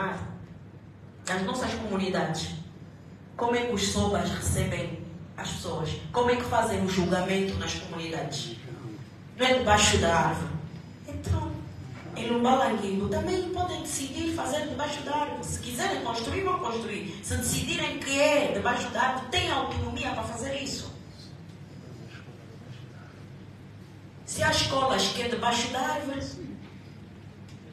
questionar nas nossas comunidades como é que os SOBAs recebem as pessoas, como é que fazem o julgamento nas comunidades. Não é debaixo da árvore. Então, em Lombalanquino também podem decidir fazer debaixo da árvore. Se quiserem construir, vão construir. Se decidirem que é debaixo da árvore, têm autonomia para fazer isso. Se há escolas que é debaixo da árvore,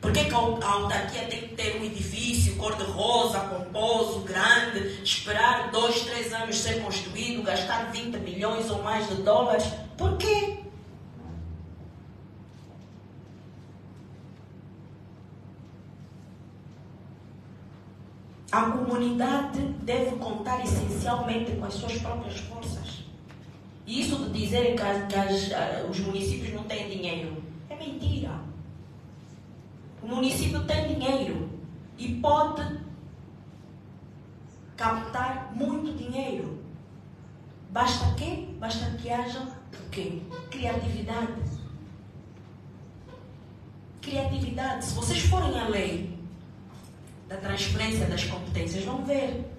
por que a autarquia tem que ter um edifício cor-de-rosa, pomposo, grande, esperar 2, 3 anos ser construído, gastar 20 milhões ou mais de dólares? Por quê? A comunidade deve contar essencialmente com as suas próprias forças. E isso de dizerem que os municípios não têm dinheiro é mentira. O município tem dinheiro e pode captar muito dinheiro. Basta que? Basta que haja o quê? Criatividade. Criatividade. Se vocês forem à lei da transferência das competências, vão ver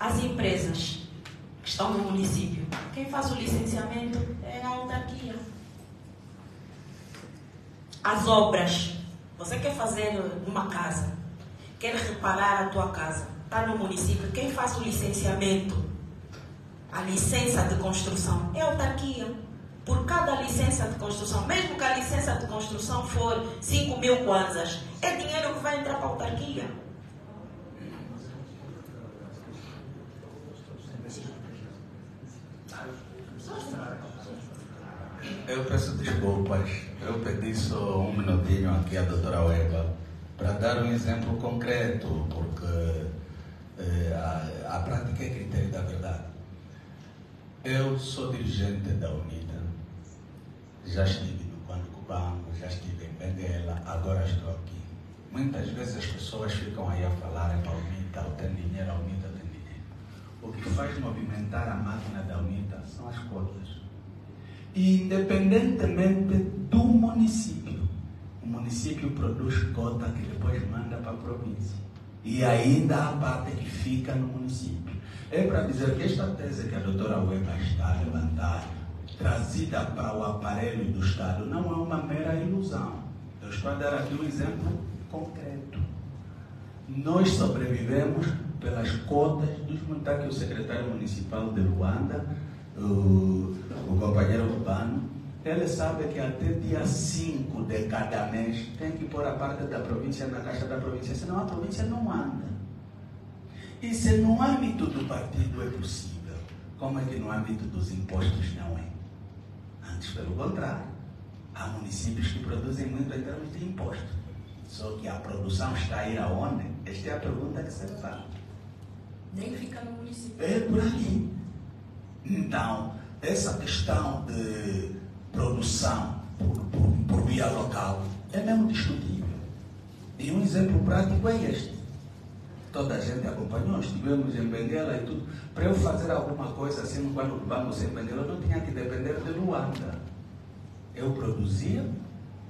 as empresas que estão no município. Quem faz o licenciamento é a autarquia. As obras. Você quer fazer uma casa, quer reparar a tua casa, está no município. Quem faz o licenciamento, a licença de construção, é a autarquia. Por cada licença de construção, mesmo que a licença de construção for 5 mil kwanzas, é dinheiro que vai entrar para a autarquia. Eu peço desculpas, eu pedi só um minutinho aqui à doutora Weber para dar um exemplo concreto, porque a prática é critério da verdade. Eu sou dirigente da UNITA, já estive no Quando Cubango, já estive em Benguela, agora estou aqui. Muitas vezes as pessoas ficam aí a falarem para a UNITA, ou tem dinheiro, a UNITA tem dinheiro. O que faz movimentar a máquina da UNITA são as cotas. Independentemente do município, o município produz cota que depois manda para a província. E ainda a parte que fica no município. É para dizer que esta tese que a doutora Weber está a levantar, trazida para o aparelho do Estado, não é uma mera ilusão. Eu estou a dar aqui um exemplo concreto. Nós sobrevivemos pelas cotas dos municípios que o secretário municipal de Luanda, o companheiro urbano, ele sabe que até dia 5 de cada mês tem que pôr a parte da província na caixa da província, senão a província não anda. Isso no âmbito do partido é possível. Como é que no âmbito dos impostos não é? Antes, pelo contrário, há municípios que produzem muito em termos de impostos. Só que a produção está a ir aonde? Esta é a pergunta que se faz. Nem fica no município. É por aqui. Então, essa questão de produção por via local é mesmo discutível. E um exemplo prático é este. Toda a gente acompanhou, estivemos em Benguela e tudo. Para eu fazer alguma coisa assim no Quando Cubango, sem Benguela, eu não tinha que depender de Luanda. Eu produzia,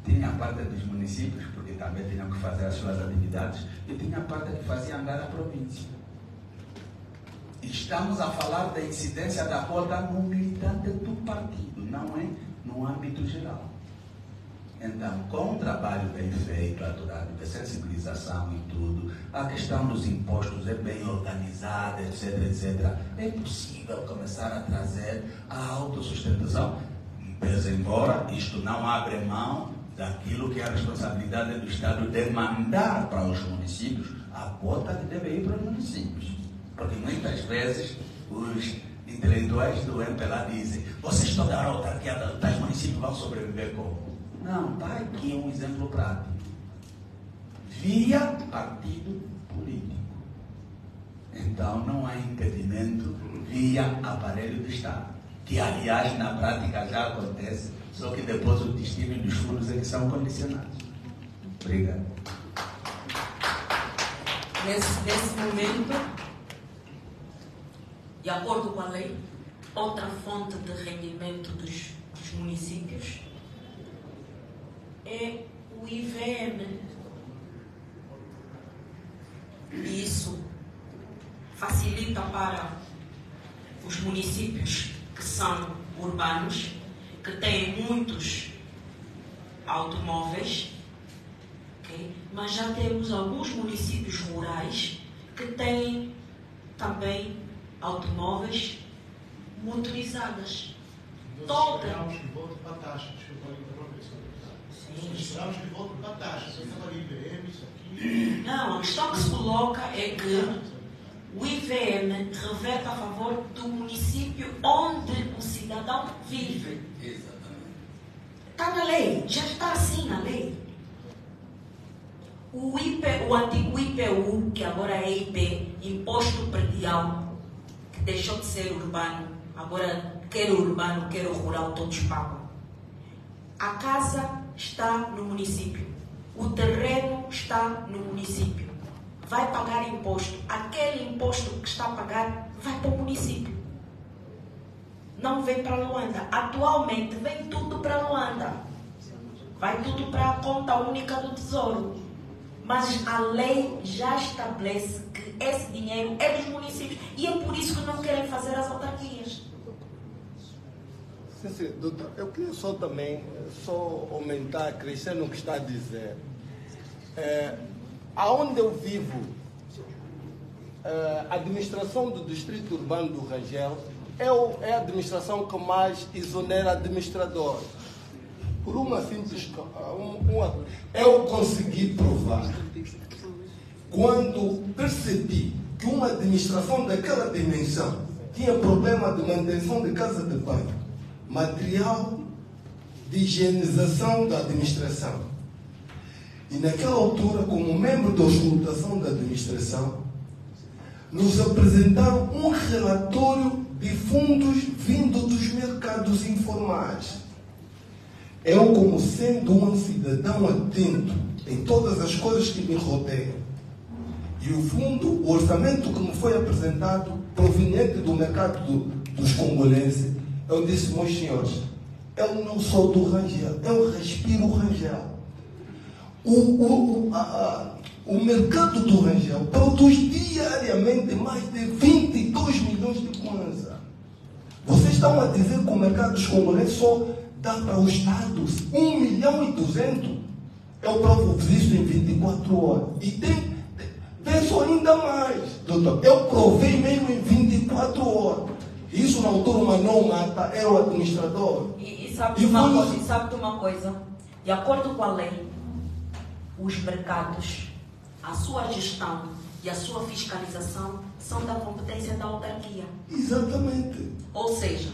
tinha a parte dos municípios, porque também tinham que fazer as suas atividades, e tinha a parte que fazia andar a província. Estamos a falar da incidência da cota no militante do partido, não é no âmbito geral. Então, com um trabalho bem feito, aturado, de sensibilização e tudo, a questão dos impostos é bem organizada, etc, etc, é possível começar a trazer a autossustentação, pese embora isto não abre mão daquilo que é a responsabilidade do Estado demandar para os municípios, a cota que deve ir para os municípios. Porque muitas vezes os intelectuais do MPLA dizem: vocês toda a autarquia, tais municípios vão sobreviver como? Não, está aqui um exemplo prático. Via partido político. Então não há impedimento via aparelho do Estado. Que, aliás, na prática já acontece, só que depois o destino dos fundos é que são condicionados. Obrigado. Nesse momento, de acordo com a lei, outra fonte de rendimento dos municípios é o IVM. e isso facilita para os municípios que são urbanos, que têm muitos automóveis, okay? Mas já temos alguns municípios rurais que têm também automóveis motorizadas. Não, a questão que se coloca é que o IVM reverte a favor do município onde o cidadão vive. Exatamente. Está na lei, já está assim na lei. O IP, o antigo IPU, que agora é IP, Imposto Predial, que deixou de ser urbano, agora quer o urbano, quer o rural, todos pagam. A casa está no município, o terreno está no município. Vai pagar imposto. Aquele imposto que está a pagar vai para o município. Não vem para Luanda. Atualmente vem tudo para Luanda. Vai tudo para a conta única do Tesouro. Mas a lei já estabelece que esse dinheiro é dos municípios. E é por isso que não querem fazer as autarquias. Sim, sim, doutor. Eu queria só também aumentar, crescer no que está a dizer. Aonde eu vivo, a administração do distrito urbano do Rangel é a administração que mais exonera administradores. Por uma simples... eu consegui provar, quando percebi que uma administração daquela dimensão tinha problema de manutenção de casa de banho, material de higienização da administração. E naquela altura, como membro da auscultação da administração, nos apresentaram um relatório de fundos vindo dos mercados informais. Eu, como sendo um cidadão atento em todas as coisas que me rodeiam, e o fundo, o orçamento que me foi apresentado, proveniente do mercado dos congolenses, eu disse, meus senhores, eu não sou do Rangel, eu respiro o Rangel. O mercado do Rangel produz diariamente mais de 22 milhões de kwanza. Vocês estão a dizer que o mercado dos congolenses só dá para os estados 1 milhão e 200? Eu provo-vos isso em 24 horas. E tem só ainda mais, doutor. Eu provei mesmo em 24 horas. Isso na altura uma não mata, era o administrador. E sabe-te uma coisa? De acordo com a lei, os mercados, a sua gestão e a sua fiscalização são da competência da autarquia. Exatamente. Ou seja,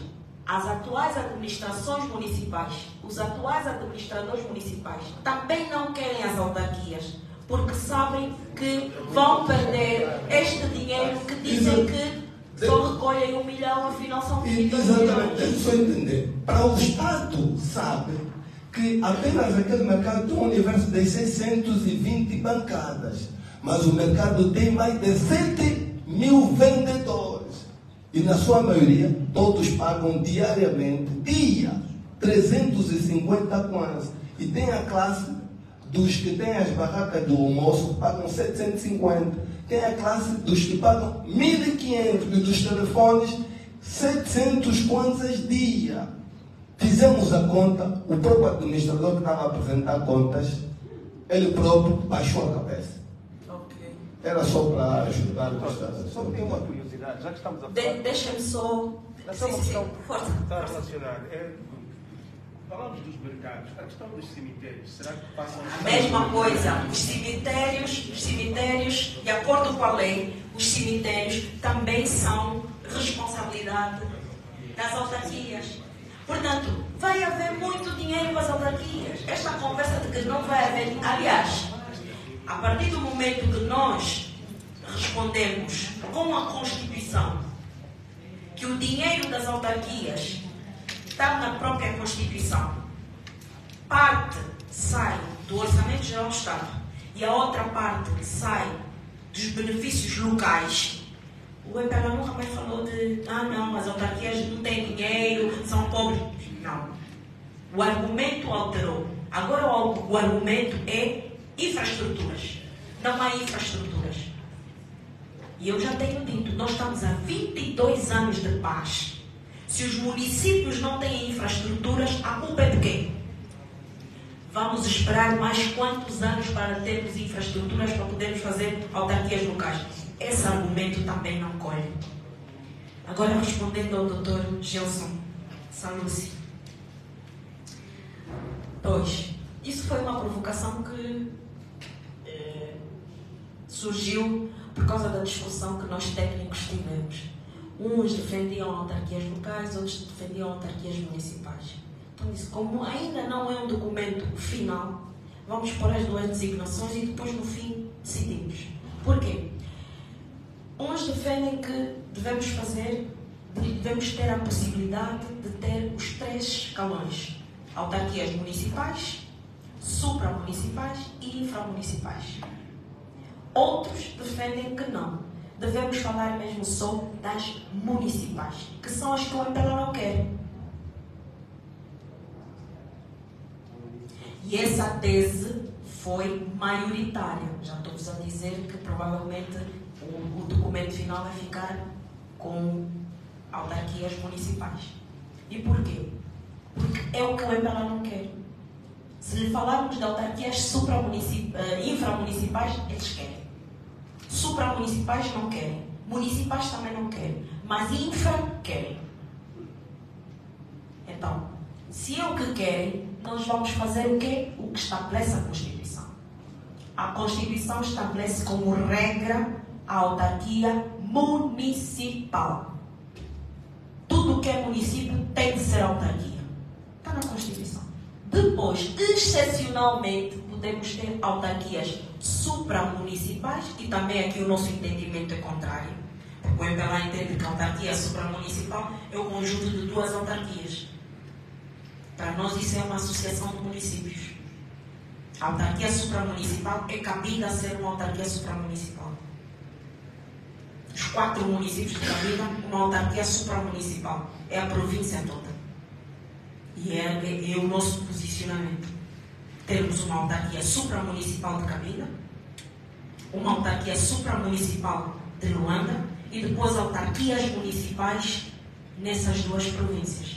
as atuais administrações municipais, os atuais administradores municipais também não querem as autarquias, porque sabem que vão perder este dinheiro que dizem que só recolhem 1 milhão, afinal são 22 milhões. Exatamente, deixa eu só entender. Para o Estado, sabe que apenas aquele mercado tem um universo de 620 bancadas, mas o mercado tem mais de 7 mil vendedores. E na sua maioria, todos pagam diariamente, dia, 350 kwanza. E tem a classe dos que têm as barracas do almoço, pagam 750. Tem a classe dos que pagam 1.500 e dos telefones, 700 kwanzas dia. Fizemos a conta, o próprio administrador que estava a apresentar contas, ele próprio baixou a cabeça. Okay. Era só para ajudar o Estado. Só tem uma curiosidade, já que estamos a falar... Deixa-me só... Essa é uma questão relacionada. Falamos dos mercados, a questão dos cemitérios, será que passam... A mesma coisa, os cemitérios, de acordo com a lei, os cemitérios também são responsabilidade das autarquias. Portanto, vai haver muito dinheiro para as autarquias. Esta conversa de que não vai haver... Aliás, a partir do momento que nós respondemos com a Constituição que o dinheiro das autarquias está na própria Constituição, parte sai do Orçamento Geral do Estado e a outra parte sai dos benefícios locais. O MPLA nunca mais falou de, não, as autarquias não têm dinheiro, são pobres. Não. O argumento alterou. Agora o argumento é infraestruturas. Não há infraestruturas. E eu já tenho dito, nós estamos há 22 anos de paz. Se os municípios não têm infraestruturas, a culpa é de quem? Vamos esperar mais quantos anos para termos infraestruturas para podermos fazer autarquias locais? Esse argumento também não colhe. Agora, respondendo ao doutor Gelson Saluci. 2. Isso foi uma provocação que surgiu por causa da discussão que nós técnicos tivemos. Uns defendiam autarquias locais, outros defendiam autarquias municipais. Então, isso, como ainda não é um documento final, vamos pôr as duas designações e depois, no fim, decidimos. Porquê? Uns defendem que devemos fazer, devemos ter a possibilidade de ter os 3 escalões: autarquias municipais, supramunicipais e inframunicipais. Outros defendem que não. Devemos falar mesmo só das municipais, que são as que o MPLA não quer. E essa tese foi maioritária. Já estou-vos a dizer que provavelmente o documento final vai ficar com autarquias municipais. E porquê? Porque é o que o MPLA não quer. Se lhe falarmos de autarquias inframunicipais, eles querem. Supramunicipais não querem, municipais também não querem, mas infra querem. Então, se é o que querem, nós vamos fazer o quê? O que estabelece a Constituição. A Constituição estabelece como regra a autarquia municipal. Tudo o que é município tem de ser autarquia. Está na Constituição. Depois, excepcionalmente, podemos ter autarquias supramunicipais, e também aqui o nosso entendimento é contrário. O MPLA entende que a autarquia supramunicipal é o conjunto de 2 autarquias. Para nós isso é uma associação de municípios. A autarquia supramunicipal é Cabinda a ser uma autarquia supramunicipal. Os 4 municípios de Cabinda, uma autarquia supramunicipal. É a província toda. E é o nosso posicionamento. Temos uma autarquia supramunicipal de Cabinda, uma autarquia supramunicipal de Luanda e depois autarquias municipais nessas 2 províncias.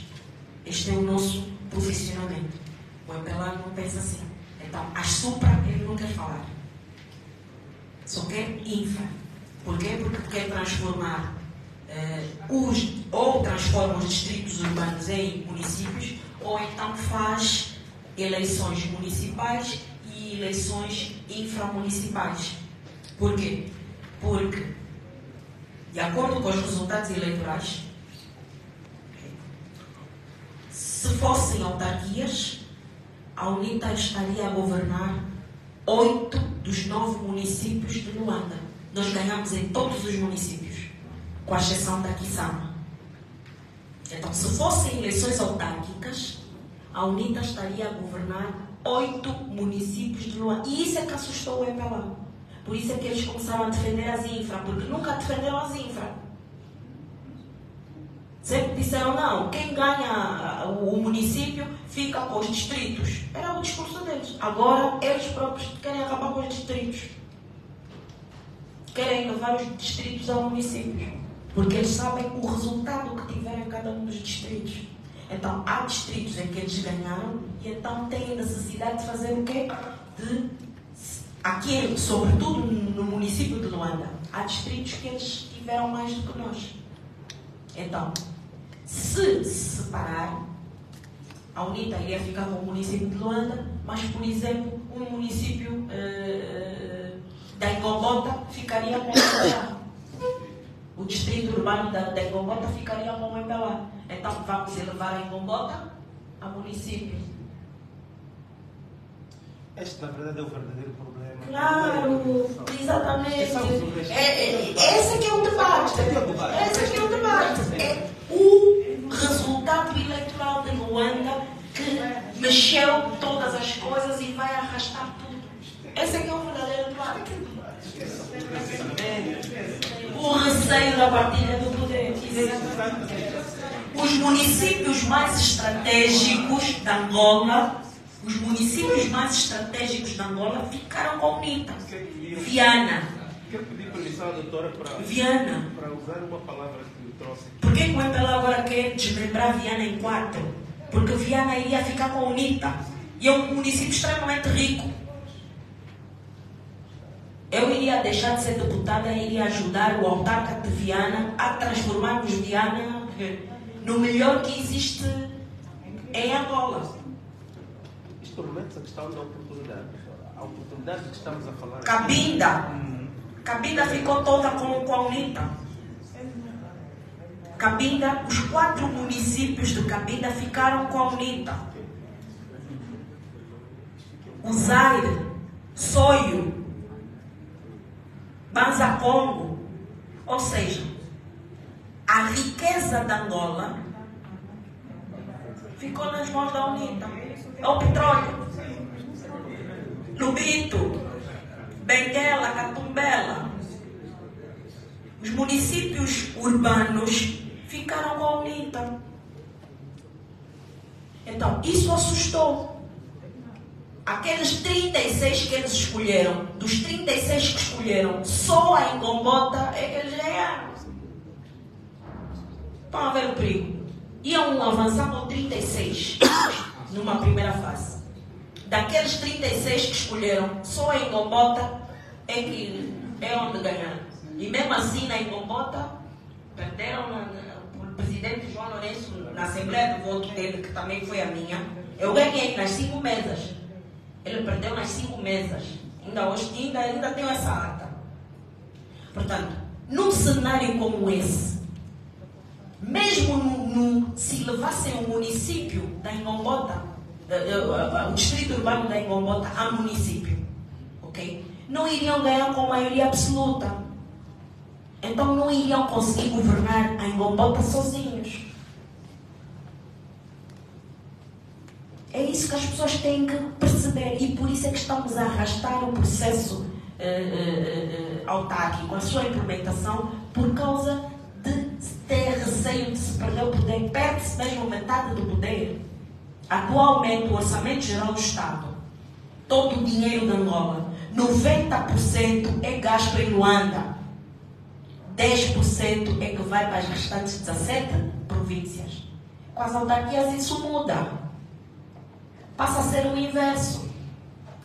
Este é o nosso posicionamento. O MPLA não pensa assim. Então, as supra ele não quer falar. Só quer infra. Porquê? Porque quer transformar ou transforma os distritos urbanos em municípios, ou então faz eleições municipais e eleições inframunicipais. Por quê? Porque, de acordo com os resultados eleitorais, se fossem autarquias, a UNITA estaria a governar 8 dos 9 municípios de Luanda. Nós ganhamos em todos os municípios, com a exceção da Quissama. Então, se fossem eleições autárquicas, a UNITA estaria a governar 8 municípios de Luanda. E isso é que assustou o MPLA. Por isso é que eles começaram a defender as infra, porque nunca defenderam as infra. Sempre disseram, não, quem ganha o município fica com os distritos. Era o discurso deles. Agora, eles próprios querem acabar com os distritos. Querem levar os distritos ao município. Porque eles sabem o resultado que tiveram em cada um dos distritos. Então, há distritos em que eles ganharam e então têm necessidade de fazer o quê? Aqui, sobretudo no município de Luanda, há distritos que eles tiveram mais do que nós. Então, se separar, a UNITA iria ficar com o município de Luanda, mas, por exemplo, um município da Ingombota ficaria com o MPLA. O distrito urbano da Ingombota ficaria com o MPLA. Então, vamos elevar a Ingombota a município. Este, na verdade, é o verdadeiro problema. Claro, exatamente. Esse aqui é o debate. Esse aqui é o debate. É o resultado eleitoral de Luanda que mexeu todas as coisas e vai arrastar tudo. Esse aqui é o verdadeiro debate. O receio da partilha do poder. Os municípios mais estratégicos da Angola, os municípios mais estratégicos da Angola ficaram com UNITA. Viana, Quero pedir permissão à doutora para, Viana, para usar uma palavra que eu trouxe. Por que o MPLA agora quer desmembrar Viana em quatro? Porque Viana ia ficar com a UNITA. E é um município extremamente rico. Eu iria deixar de ser deputada e iria ajudar o autarca de Viana a transformarmos Viana no melhor que existe em Angola. Isto promete a questão da oportunidade. A oportunidade que estamos a falar. Cabinda. Cabinda ficou toda com a UNITA. Cabinda, os 4 municípios de Cabinda ficaram com a UNITA. Uzaire, Soio, Banzacongo. Ou seja, a riqueza da Angola ficou nas mãos da UNITA. É o petróleo. Lubito, Benguela, Catumbela. Os municípios urbanos ficaram com a UNITA. Então, isso assustou. Aqueles 36 que eles escolheram, dos 36 que escolheram, só a Ingombota é que eles ganharam. Estão a ver o perigo. Iam avançar com 36 numa primeira fase. Daqueles 36 que escolheram, só a Ingombota é que é onde ganharam. E mesmo assim, na Ingombota, perderam o presidente João Lourenço na Assembleia do Voto dele, que também foi a minha. Eu ganhei nas 5 mesas. Ele perdeu nas 5 mesas. Ainda hoje ainda tem essa ata. Portanto, num cenário como esse, mesmo se levassem o município da Ingombota, o distrito urbano da Ingombota a município, ok? Não iriam ganhar com maioria absoluta. Então não iriam conseguir governar a Ingombota sozinhos. É isso que as pessoas têm que perceber e por isso é que estamos a arrastar o processo autárquico, a sua implementação, por causa de ter receio de se perder o poder. Perde-se mesmo metade do poder. Atualmente, o Orçamento Geral do Estado, todo o dinheiro de Angola, 90% é gasto em Luanda, 10% é que vai para as restantes 17 províncias. Com as autarquias isso muda. Passa a ser o inverso.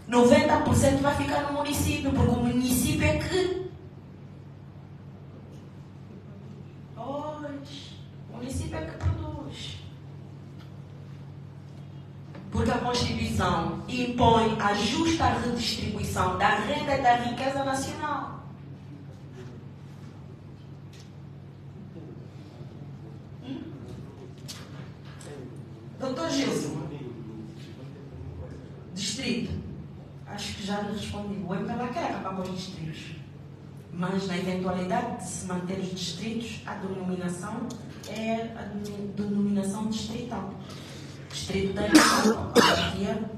90% vai ficar no município, porque o município é que... Pois, o município é que produz. Porque a Constituição impõe a justa redistribuição da renda e da riqueza nacional. Doutor Gelson, distrito. Acho que já lhe respondi. O MPLA quer acabar com os distritos. Mas, na eventualidade de se manter os distritos, a denominação é a denominação distrital. Distrito da autarquia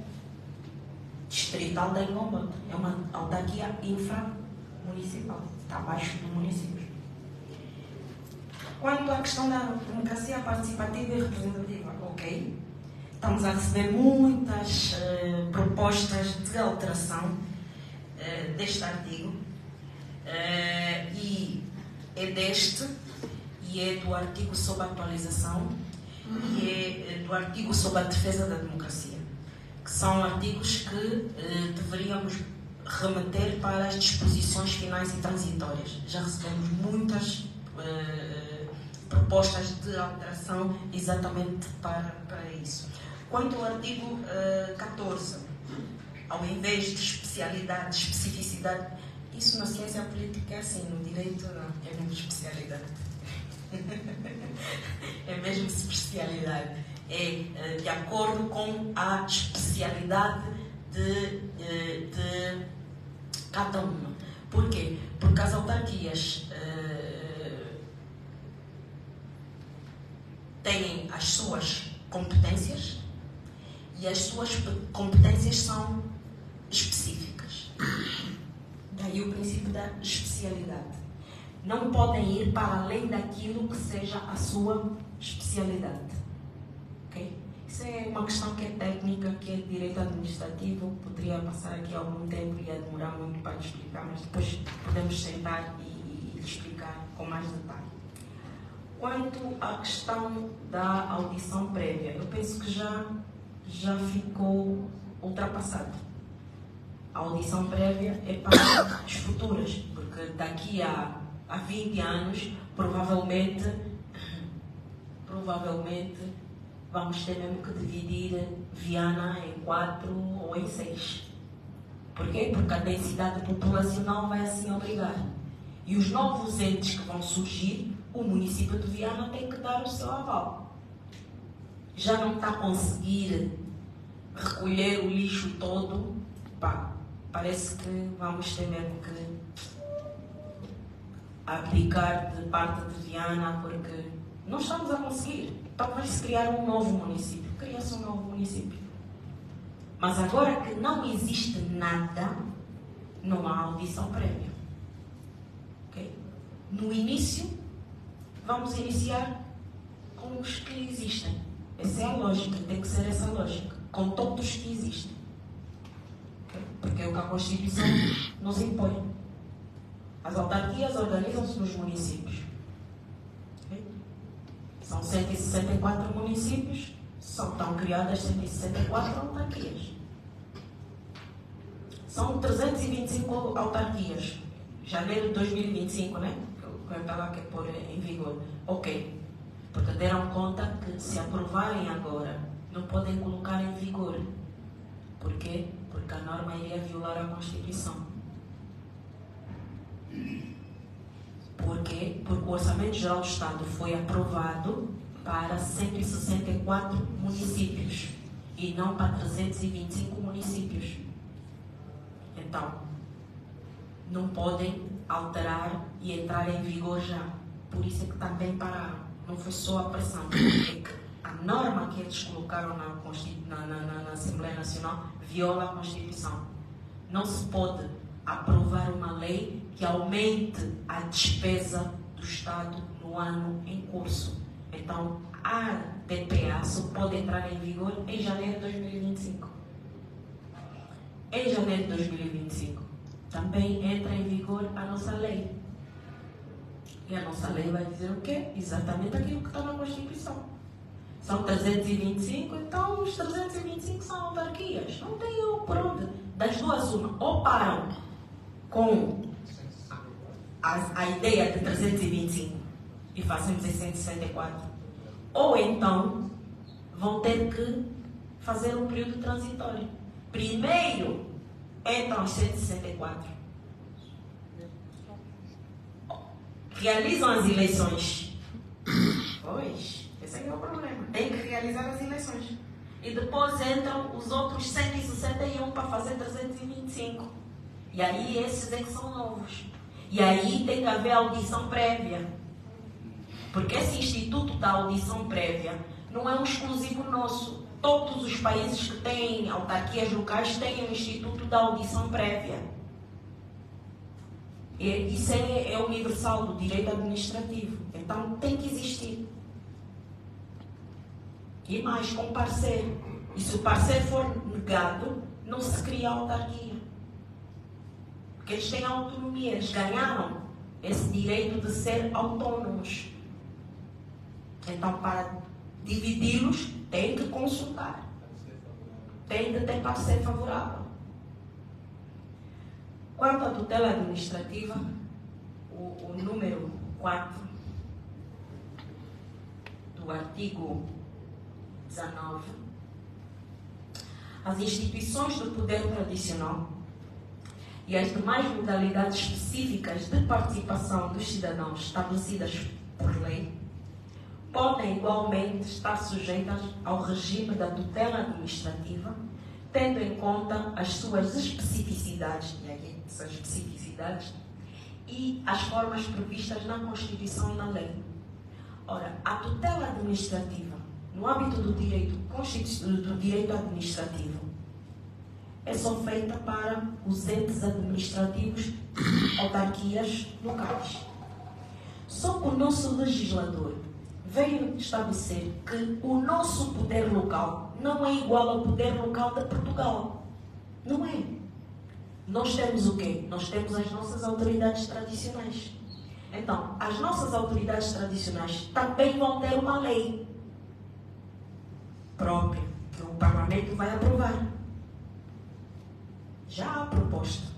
distrital da Ingombota. É uma autarquia inframunicipal. Está abaixo do município. Quanto à questão da democracia participativa e representativa, ok? Estamos a receber muitas propostas de alteração deste artigo e é deste, e é do artigo sobre a atualização e é do artigo sobre a defesa da democracia, que são artigos que deveríamos remeter para as disposições finais e transitórias. Já recebemos muitas propostas de alteração exatamente para isso. Quanto ao artigo 14, ao invés de especialidade, especificidade, isso na ciência política é assim, no direito não, é mesmo especialidade. É mesmo especialidade. É de acordo com a especialidade de cada uma. Porquê? Porque as autarquias têm as suas competências. E as suas competências são específicas. Daí o princípio da especialidade. Não podem ir para além daquilo que seja a sua especialidade. Okay? Isso é uma questão que é técnica, que é direito administrativo. Poderia passar aqui algum tempo e ia demorar muito para te explicar, mas depois podemos sentar e explicar com mais detalhe. Quanto à questão da audição prévia, eu penso que já ficou ultrapassado. A audição prévia é para as futuras, porque daqui a 20 anos, provavelmente vamos ter mesmo que dividir Viana em 4 ou em 6. Porquê? Porque a densidade populacional vai assim obrigar. E os novos entes que vão surgir, o município de Viana tem que dar o seu aval. Já não está a conseguir recolher o lixo todo. Pá, parece que vamos ter mesmo que abdicar de parte de Viana, porque não estamos a conseguir. Talvez criar um novo município. Cria-se um novo município. Mas agora que não existe nada, não há audição prévia. Okay? No início, vamos iniciar com os que existem. Essa é a lógica, tem que ser essa lógica. Com todos os que existem. Okay? Porque é o que a Constituição nos impõe. As autarquias organizam-se nos municípios. São 164 municípios, só estão criadas 164 autarquias. São 325 autarquias. Janeiro de 2025, né? Que eu estava aqui a pôr em vigor. Ok. Porque deram conta que se aprovarem agora, não podem colocar em vigor. Porquê? Porque a norma iria violar a Constituição. Porquê? Porque o Orçamento Geral do Estado foi aprovado para 164 municípios e não para 325 municípios. Então, não podem alterar e entrar em vigor já. Por isso é que também pararam. Não foi só a pressão. É que a norma que eles colocaram na Assembleia Nacional viola a Constituição. Não se pode aprovar uma lei que aumente a despesa do Estado no ano em curso. Então, a TPA só pode entrar em vigor em janeiro de 2025. Em janeiro de 2025, também entra em vigor a nossa lei. E a nossa lei vai dizer o quê? Exatamente aquilo que está na Constituição. São 325, então os 325 são autarquias. Não tem por onde. Das duas, uma. Ou param com a ideia de 325 e fazemos 164, ou então vão ter que fazer um período transitório. Primeiro entram os 164, realizam as eleições. Pois, esse é o problema, tem que realizar as eleições. E depois entram os outros 161 para fazer 325. E aí esses é que são novos. E aí tem que haver audição prévia. Porque esse instituto da audição prévia não é um exclusivo nosso. Todos os países que têm autarquias locais têm um instituto da audição prévia. E isso é universal do direito administrativo. Então tem que existir. E mais com parceiro. E se o parceiro for negado, não se cria autarquia. Porque eles têm autonomia, eles ganharam esse direito de ser autônomos. Então, para dividi-los, tem que consultar. Tem de ter parecer favorável. Quanto à tutela administrativa, o número 4 do artigo 19. As instituições do poder tradicional e as demais modalidades específicas de participação dos cidadãos estabelecidas por lei podem igualmente estar sujeitas ao regime da tutela administrativa, tendo em conta as suas especificidades, e aqui são especificidades, e as formas previstas na Constituição e na lei. Ora, a tutela administrativa, no âmbito do direito administrativo, é só feita para os entes administrativos, autarquias locais. Só que o nosso legislador veio estabelecer que o nosso poder local não é igual ao poder local de Portugal. Não é. Nós temos o quê? Nós temos as nossas autoridades tradicionais. Então, as nossas autoridades tradicionais também vão ter uma lei própria, que o Parlamento vai aprovar. Já há proposta.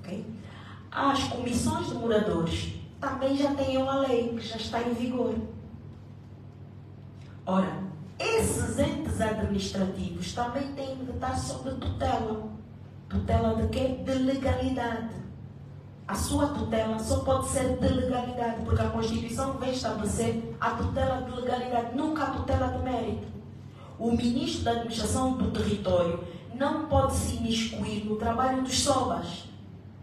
Okay? As comissões de moradores também já têm uma lei que já está em vigor. Ora, esses entes administrativos também têm de estar sob tutela. Tutela de quê? De legalidade. A sua tutela só pode ser de legalidade, porque a Constituição vem estabelecer a tutela de legalidade, nunca a tutela de mérito. O Ministro da Administração do Território não pode se imiscuir no trabalho dos SOBAs.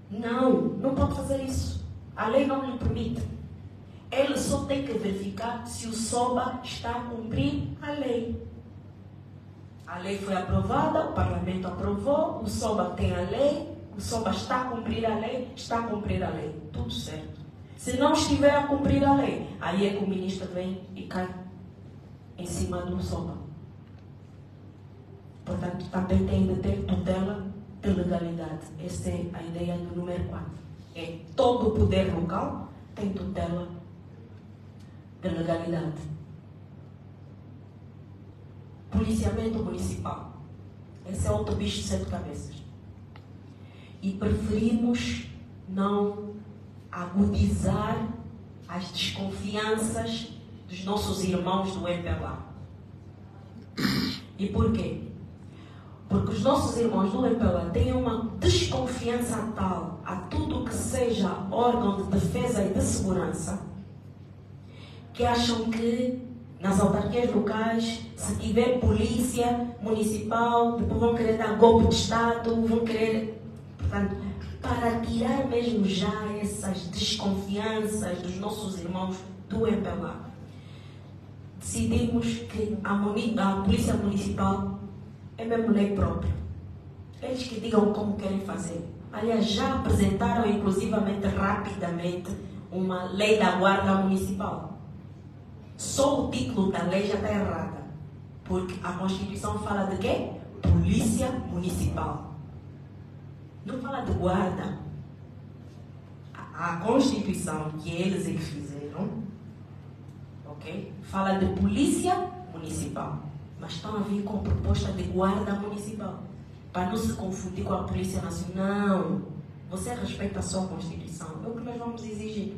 Não, não pode fazer isso. A lei não lhe permite. Ele só tem que verificar se o SOBA está a cumprir a lei. A lei foi aprovada, o Parlamento aprovou, o SOBA tem a lei, o SOBA está a cumprir a lei, está a cumprir a lei. Tudo certo. Se não estiver a cumprir a lei, aí é que o ministro vem e cai em cima do SOBA. Portanto, também tem de ter tutela de legalidade. Essa é a ideia do número 4. É, todo o poder local tem tutela de legalidade. Policiamento municipal. Esse é outro bicho de sete cabeças. E preferimos não agudizar as desconfianças dos nossos irmãos do MPLA. E por quê? Porque os nossos irmãos do MPLA têm uma desconfiança tal a tudo que seja órgão de defesa e de segurança, que acham que nas autarquias locais, se tiver polícia municipal, depois vão querer dar golpe de Estado, vão querer... Portanto, para tirar mesmo já essas desconfianças dos nossos irmãos do MPLA, decidimos que a polícia municipal é mesmo lei própria. Eles que digam como querem fazer. Aliás, já apresentaram, inclusivamente, rapidamente, uma lei da guarda municipal. Só o título da lei já está errada. Porque a Constituição fala de quê? Polícia municipal. Não fala de guarda. A Constituição que eles fizeram, ok? Fala de polícia municipal. Mas estão a vir com proposta de guarda municipal. Para não se confundir com a Polícia Nacional. Você respeita só a Constituição. É o que nós vamos exigir.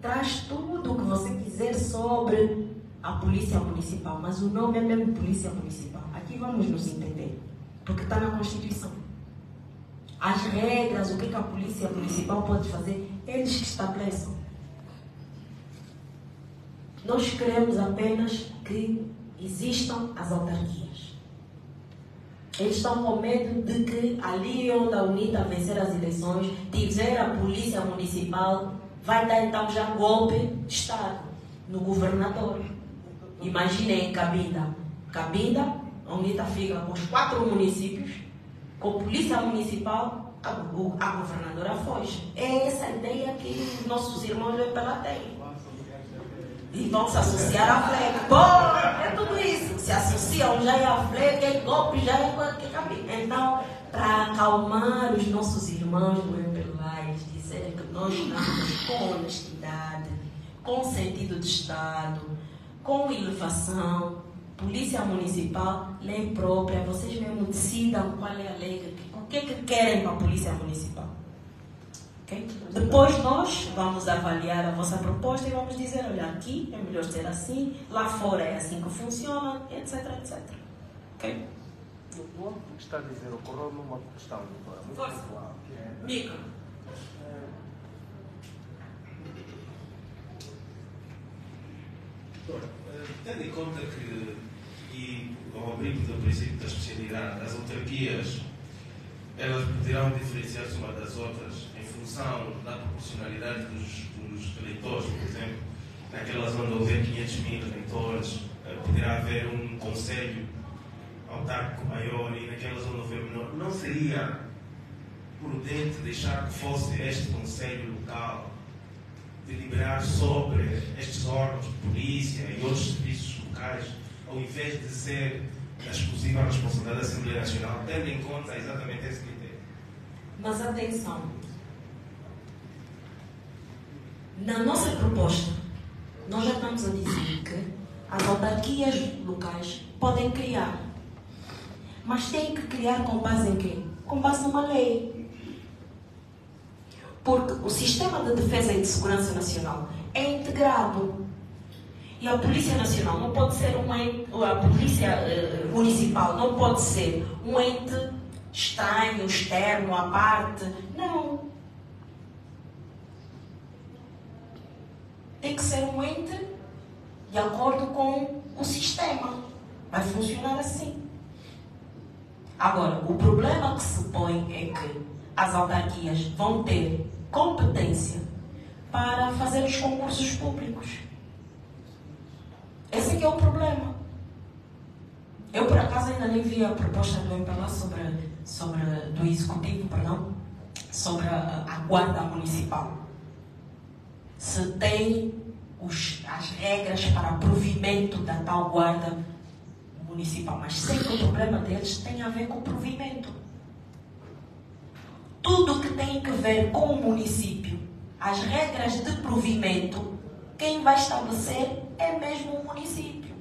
Traz tudo o que você quiser sobre a Polícia Municipal. Mas o nome é mesmo Polícia Municipal. Aqui vamos nos entender. Porque está na Constituição. As regras, o que a Polícia Municipal pode fazer, eles que estabelecem. Nós queremos apenas que existam as autarquias. Eles estão com medo de que ali onde a UNITA vencer as eleições, tiver a polícia municipal, vai dar então já golpe de Estado no governador. Imaginem Cabinda. Cabinda, a UNITA fica com os 4 municípios, com a polícia municipal, a governadora foge. É essa a ideia que nossos irmãos pela têm. E vão se associar à FLEG. Bom, é tudo isso. Se associam já é à FLEG, é golpe, já é qualquer caminho. Então, para acalmar os nossos irmãos do MPLA, eles disserem que nós estamos com honestidade, com sentido de Estado, com elevação, polícia municipal, lei própria, vocês mesmo decidam qual é a lei, o que é que querem para a polícia municipal. Okay? Depois nós vamos avaliar a vossa proposta e vamos dizer, olha, aqui é melhor ser assim, lá fora é assim que funciona, etc, etc. Ok? O que está a dizer ocorreu numa questão muito pessoal. Micro. Tendo em conta que, e ao abrigo do princípio da especialidade, as autarquias, elas poderão diferenciar-se umas das outras em função da proporcionalidade dos eleitores, por exemplo. Naquela zona onde houver 500.000 eleitores, poderá haver um conselho autárquico maior e naquela zona houver menor. Não seria prudente deixar que fosse este conselho local deliberar sobre estes órgãos de polícia e outros serviços locais, ao invés de ser a exclusiva responsabilidade da Assembleia Nacional, tendo em conta exatamente esse critério. Mas atenção, na nossa proposta, nós já estamos a dizer que as autarquias locais podem criar, mas têm que criar com base em quê? Com base numa lei. Porque o sistema de defesa e de segurança nacional é integrado. E a Polícia Nacional não pode ser um ente, ou a Polícia Municipal não pode ser um ente estranho, externo, à parte. Não. Tem que ser um ente de acordo com o sistema. Vai funcionar assim. Agora, o problema que se põe é que as autarquias vão ter competência para fazer os concursos públicos. Esse é que é o problema. Eu, por acaso, ainda nem vi a proposta do MPLA do Executivo, perdão, sobre a Guarda Municipal. Se tem as regras para provimento da tal Guarda Municipal, mas sei que o problema deles tem a ver com o provimento. Tudo que tem a ver com o município, as regras de provimento, quem vai estabelecer é mesmo o município.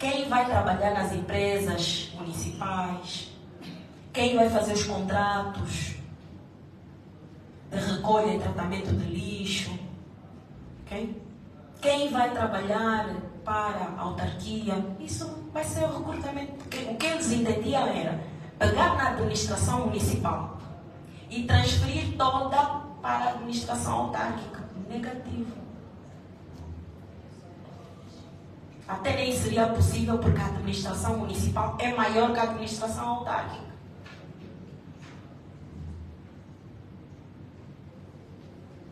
Quem vai trabalhar nas empresas municipais, quem vai fazer os contratos de recolha e tratamento de lixo, okay? Quem vai trabalhar para a autarquia, isso vai ser o recrutamento. O que eles entendiam era pegar na administração municipal e transferir toda para a administração autárquica. Negativo. Até nem seria possível, porque a administração municipal é maior que a administração autárquica.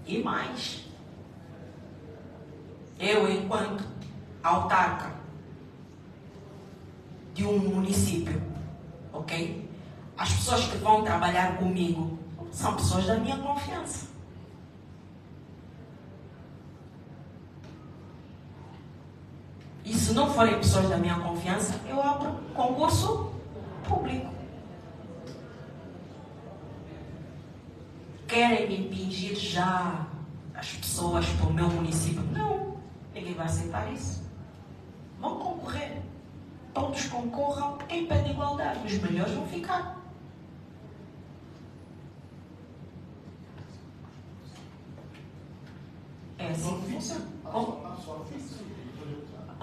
E mais, eu, enquanto autarca de um município, ok? As pessoas que vão trabalhar comigo são pessoas da minha confiança. E se não forem pessoas da minha confiança, eu abro concurso público. Querem me impingir já as pessoas para o meu município? Não, ninguém vai aceitar isso. Vão concorrer. Todos concorram em pé de igualdade. Os melhores vão ficar. É assim que funciona.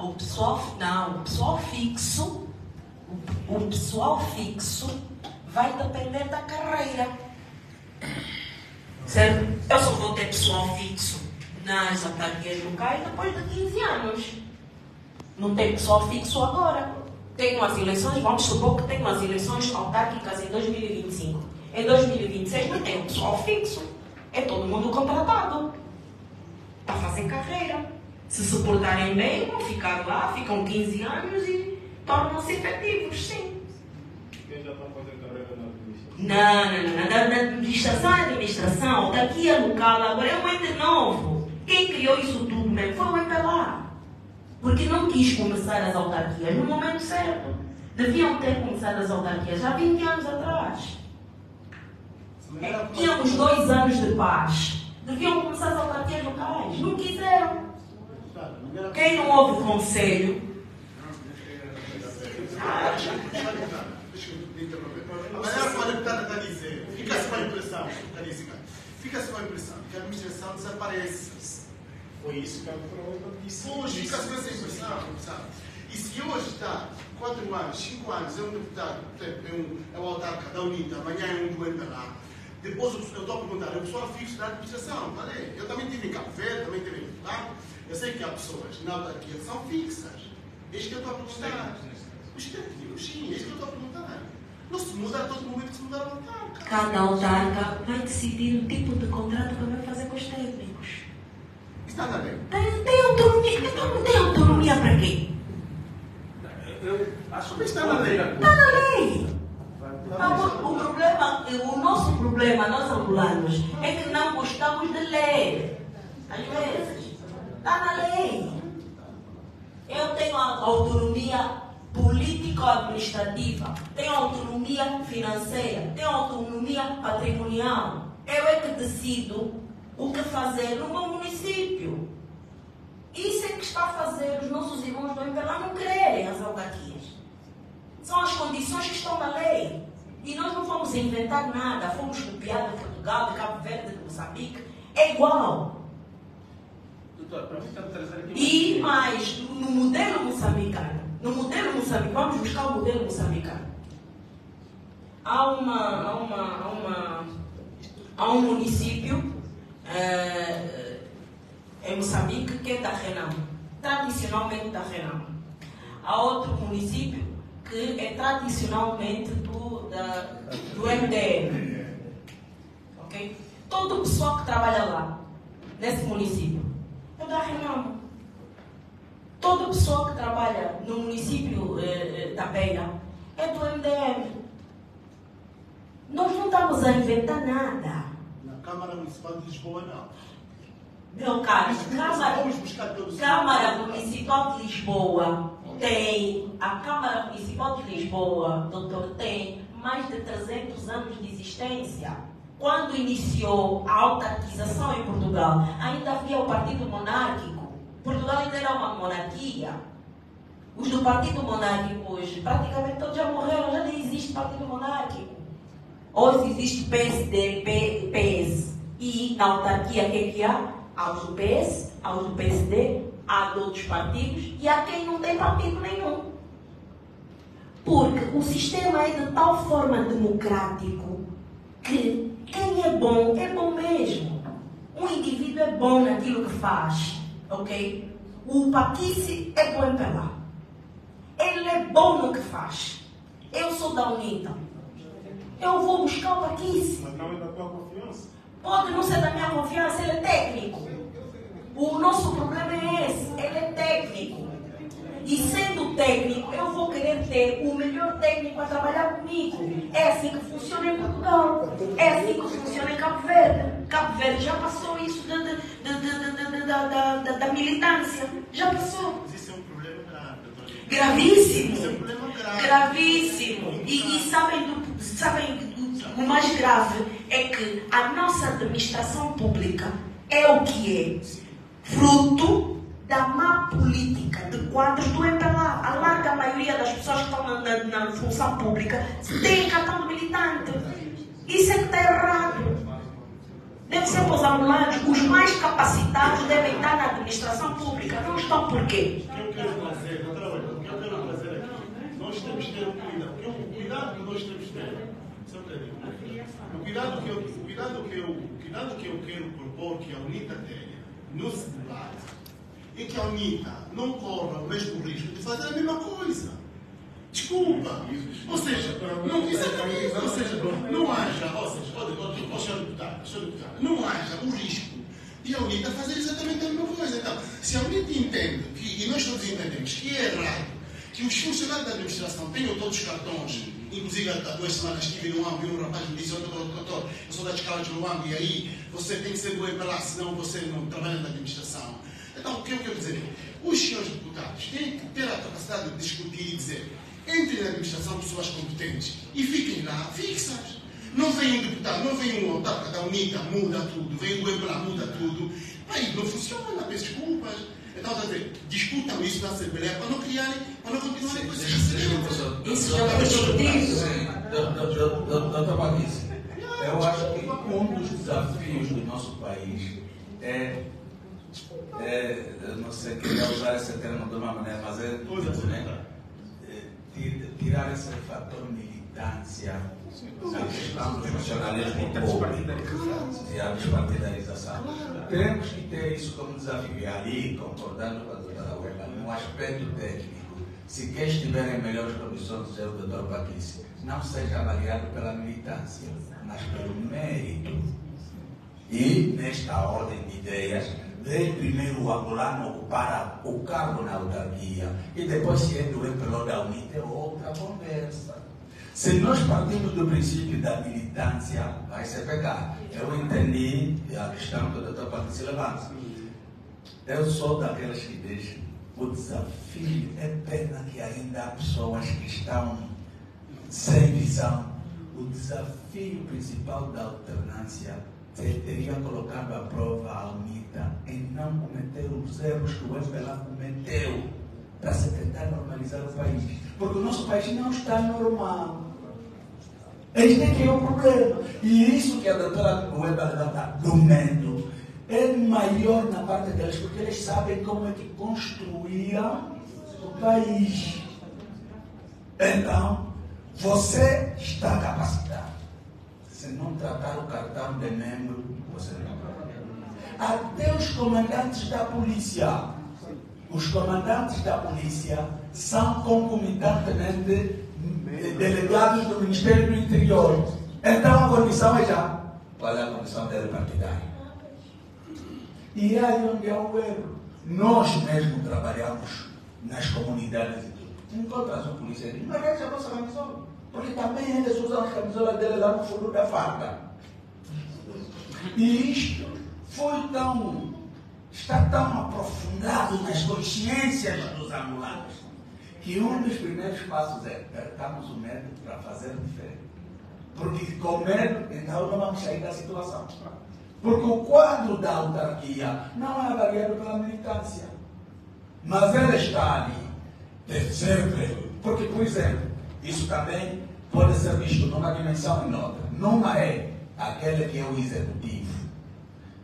O pessoal, não, o pessoal fixo vai depender da carreira. Certo? Eu só vou ter pessoal fixo nas autarquias locais depois de 15 anos. Não tem pessoal fixo agora. Tenho as eleições, vamos supor que tenho as eleições autárquicas em 2025. Em 2026 não tem pessoal fixo. É todo mundo contratado para fazer carreira. Se suportarem bem, vão ficar lá, ficam 15 anos e tornam-se efetivos, sim. Quem já estão fazendo carreira na administração? Na administração, daqui a local, agora é um ente novo. Quem criou isso tudo mesmo foi o MPLA. Porque não quis começar as autarquias no momento certo. Deviam ter começado as autarquias já 20 anos atrás. Tínhamos 2 anos de paz. Deviam começar as autarquias locais. Não quiseram. Quem não ouve o conselho? A melhor forma que está a dizer, fica-se com a impressão que a administração desaparece. Foi isso que a prova disse. Hoje fica-se com essa impressão. E se hoje está 4 anos, 5 anos, é um deputado, é um autarca da UNITA, amanhã é um doente lá. Depois eu estou a perguntar, o pessoal fixo da administração, falei, eu também tive em Cabo Verde, também tive em Portugal. Eu sei que há pessoas na autarquia que são fixas. Eis que eu estou a perguntar. Os técnicos, sim, eis que eu estou a perguntar. Não se muda a todo momento que se muda a autarca. Cada autarca vai decidir o tipo de contrato que vai fazer com os técnicos. Isso nada a ver. Tem autonomia. Então, tem autonomia para quê? Eu acho que está na lei. Está na lei. O nosso problema, nós angolanos, é que não gostamos de ler. Às vezes, está na lei. Eu tenho autonomia político-administrativa, tenho autonomia financeira, tenho autonomia patrimonial. Eu é que decido o que fazer no meu município. Isso é que está a fazer os nossos irmãos do MPLA não crerem as autarquias. São as condições que estão na lei. E nós não vamos inventar nada. Fomos copiados de Portugal, de Cabo Verde, de Moçambique. É igual. E mais, no modelo moçambicano, vamos buscar o modelo moçambicano. Há um município em Moçambique que é da Renamo, tradicionalmente da Renamo. Há outro município que é tradicionalmente do MDM. Okay? Todo o pessoal que trabalha lá, nesse município, é da Renamo. Todo o pessoal que trabalha no município da Beira é do MDM. Nós não estamos a inventar nada. Na Câmara Municipal de Lisboa, não. Meu caro, Câmara Municipal de Lisboa tem, a Câmara Municipal de Lisboa, doutor, tem mais de 300 anos de existência. Quando iniciou a autarquização em Portugal, ainda havia o Partido Monárquico. Portugal ainda era uma monarquia. Os do Partido Monárquico hoje, praticamente todos já morreram, já nem existe Partido Monárquico. Hoje existe PSD, PS. E na autarquia, quem que há? Há os do PS, há os do PSD, há de outros partidos e há quem não tem partido nenhum. Porque o sistema é de tal forma democrático que quem é bom mesmo. Um indivíduo é bom naquilo que faz, ok? O Pakise é bom em Pelá. Ele é bom no que faz. Eu sou da UNITA. Eu vou buscar o Pakise. Mas não é da tua confiança. Pode não ser da minha confiança, ele é técnico. O nosso problema é esse, ele é técnico. E sendo técnico, eu vou querer ter o melhor técnico a trabalhar comigo. É assim que funciona em Portugal, é assim que funciona em Cabo Verde. Cabo Verde já passou isso da militância, já passou. Isso é um problema gravíssimo. Isso é um problema gravíssimo. E sabem o mais grave é que a nossa administração pública é o que é fruto da má política de quadros do MPLA. A larga maioria das pessoas que estão na função pública tem cartão de militante. Isso é que está errado. Deve ser para os angolanos, os mais capacitados devem estar na administração pública. Não estão por quê? O que eu quero trazer aqui, nós temos que ter um cuidado. Porque o cuidado que nós temos que ter. O cuidado que eu quero propor que a UNITA tenha nos debates é que a UNITA não corra o mesmo risco de fazer a mesma coisa. Desculpa. Ou seja, não haja o risco de a UNITA fazer exatamente a mesma coisa. Então, se a UNITA entende, e nós todos entendemos, que é errado que os funcionários da administração tenham todos os cartões. Inclusive, há 2 semanas estive no Luanda e um rapaz me disse: olha, doutor, eu sou da escala de Luanda e aí você tem que ser do MPLA, senão você não trabalha na administração. Então, o que eu quero dizer? Os senhores deputados têm que ter a capacidade de discutir e dizer: entrem na administração pessoas competentes e fiquem lá fixas. Não vem um deputado, não vem um autarca da UNITA, muda tudo, vem do MPLA, muda tudo. Aí não funciona, peço desculpas. Então, discutam isso na Assembleia para não criarem, para não continuarem com esses assuntos. Isso já está discutido. Doutora Patrício, eu acho que um dos desafios do nosso país é, eu não sei quem vai usar esse termo de uma maneira, mas é tudo, né? Tirar esse fator militância da questão do nacionalismo público e a despartidarização. Temos que ter isso como desafio. E aí, concordando com a doutora Weber, no aspecto técnico, se quem estiver em melhores condições, é o doutor Patrício, não seja avaliado pela militância, mas pelo mérito. E, nesta ordem de ideias, deve primeiro o angolano ocupar o cargo na autarquia e depois, se é do MPLA da UNITA, é outra conversa. Se nós partimos do princípio da militância, vai ser pecado. Eu entendi a questão que o doutor Patrício levanta. Eu sou daquelas que deixam. O desafio é pena que ainda há pessoas que estão sem visão. O desafio principal da alternância teria colocado à prova a UNITA em não cometer os erros que o MPLA cometeu para se tentar normalizar o país. Porque o nosso país não está normal. Este é que é o problema. E isso que a doutora Weber levanta do medo é maior na parte deles, porque eles sabem como é que construíam o país. Então, você está capacitado. Se não tratar o cartão de membro, você não vai. Até os comandantes da polícia. Os comandantes da polícia são concomitantemente delegados do Ministério do Interior. Então a condição é já. Qual é a condição dele partidária? E aí onde é o erro. Nós mesmos trabalhamos nas comunidades e tudo. Encontras o polícia diz, mas veja a nossa camisola. Porque também eles usam as camisolas dele lá no fundo da farda. E isto foi tão... está tão aprofundado nas consciências dos angolanos que um dos primeiros passos é perdermos o medo para fazer diferente. Porque com medo, então não vamos sair da situação. Porque o quadro da autarquia não é avaliado pela militância. Mas ela está ali, de sempre. Porque, por exemplo, isso também pode ser visto numa dimensão e noutra. Numa é aquele que é o executivo.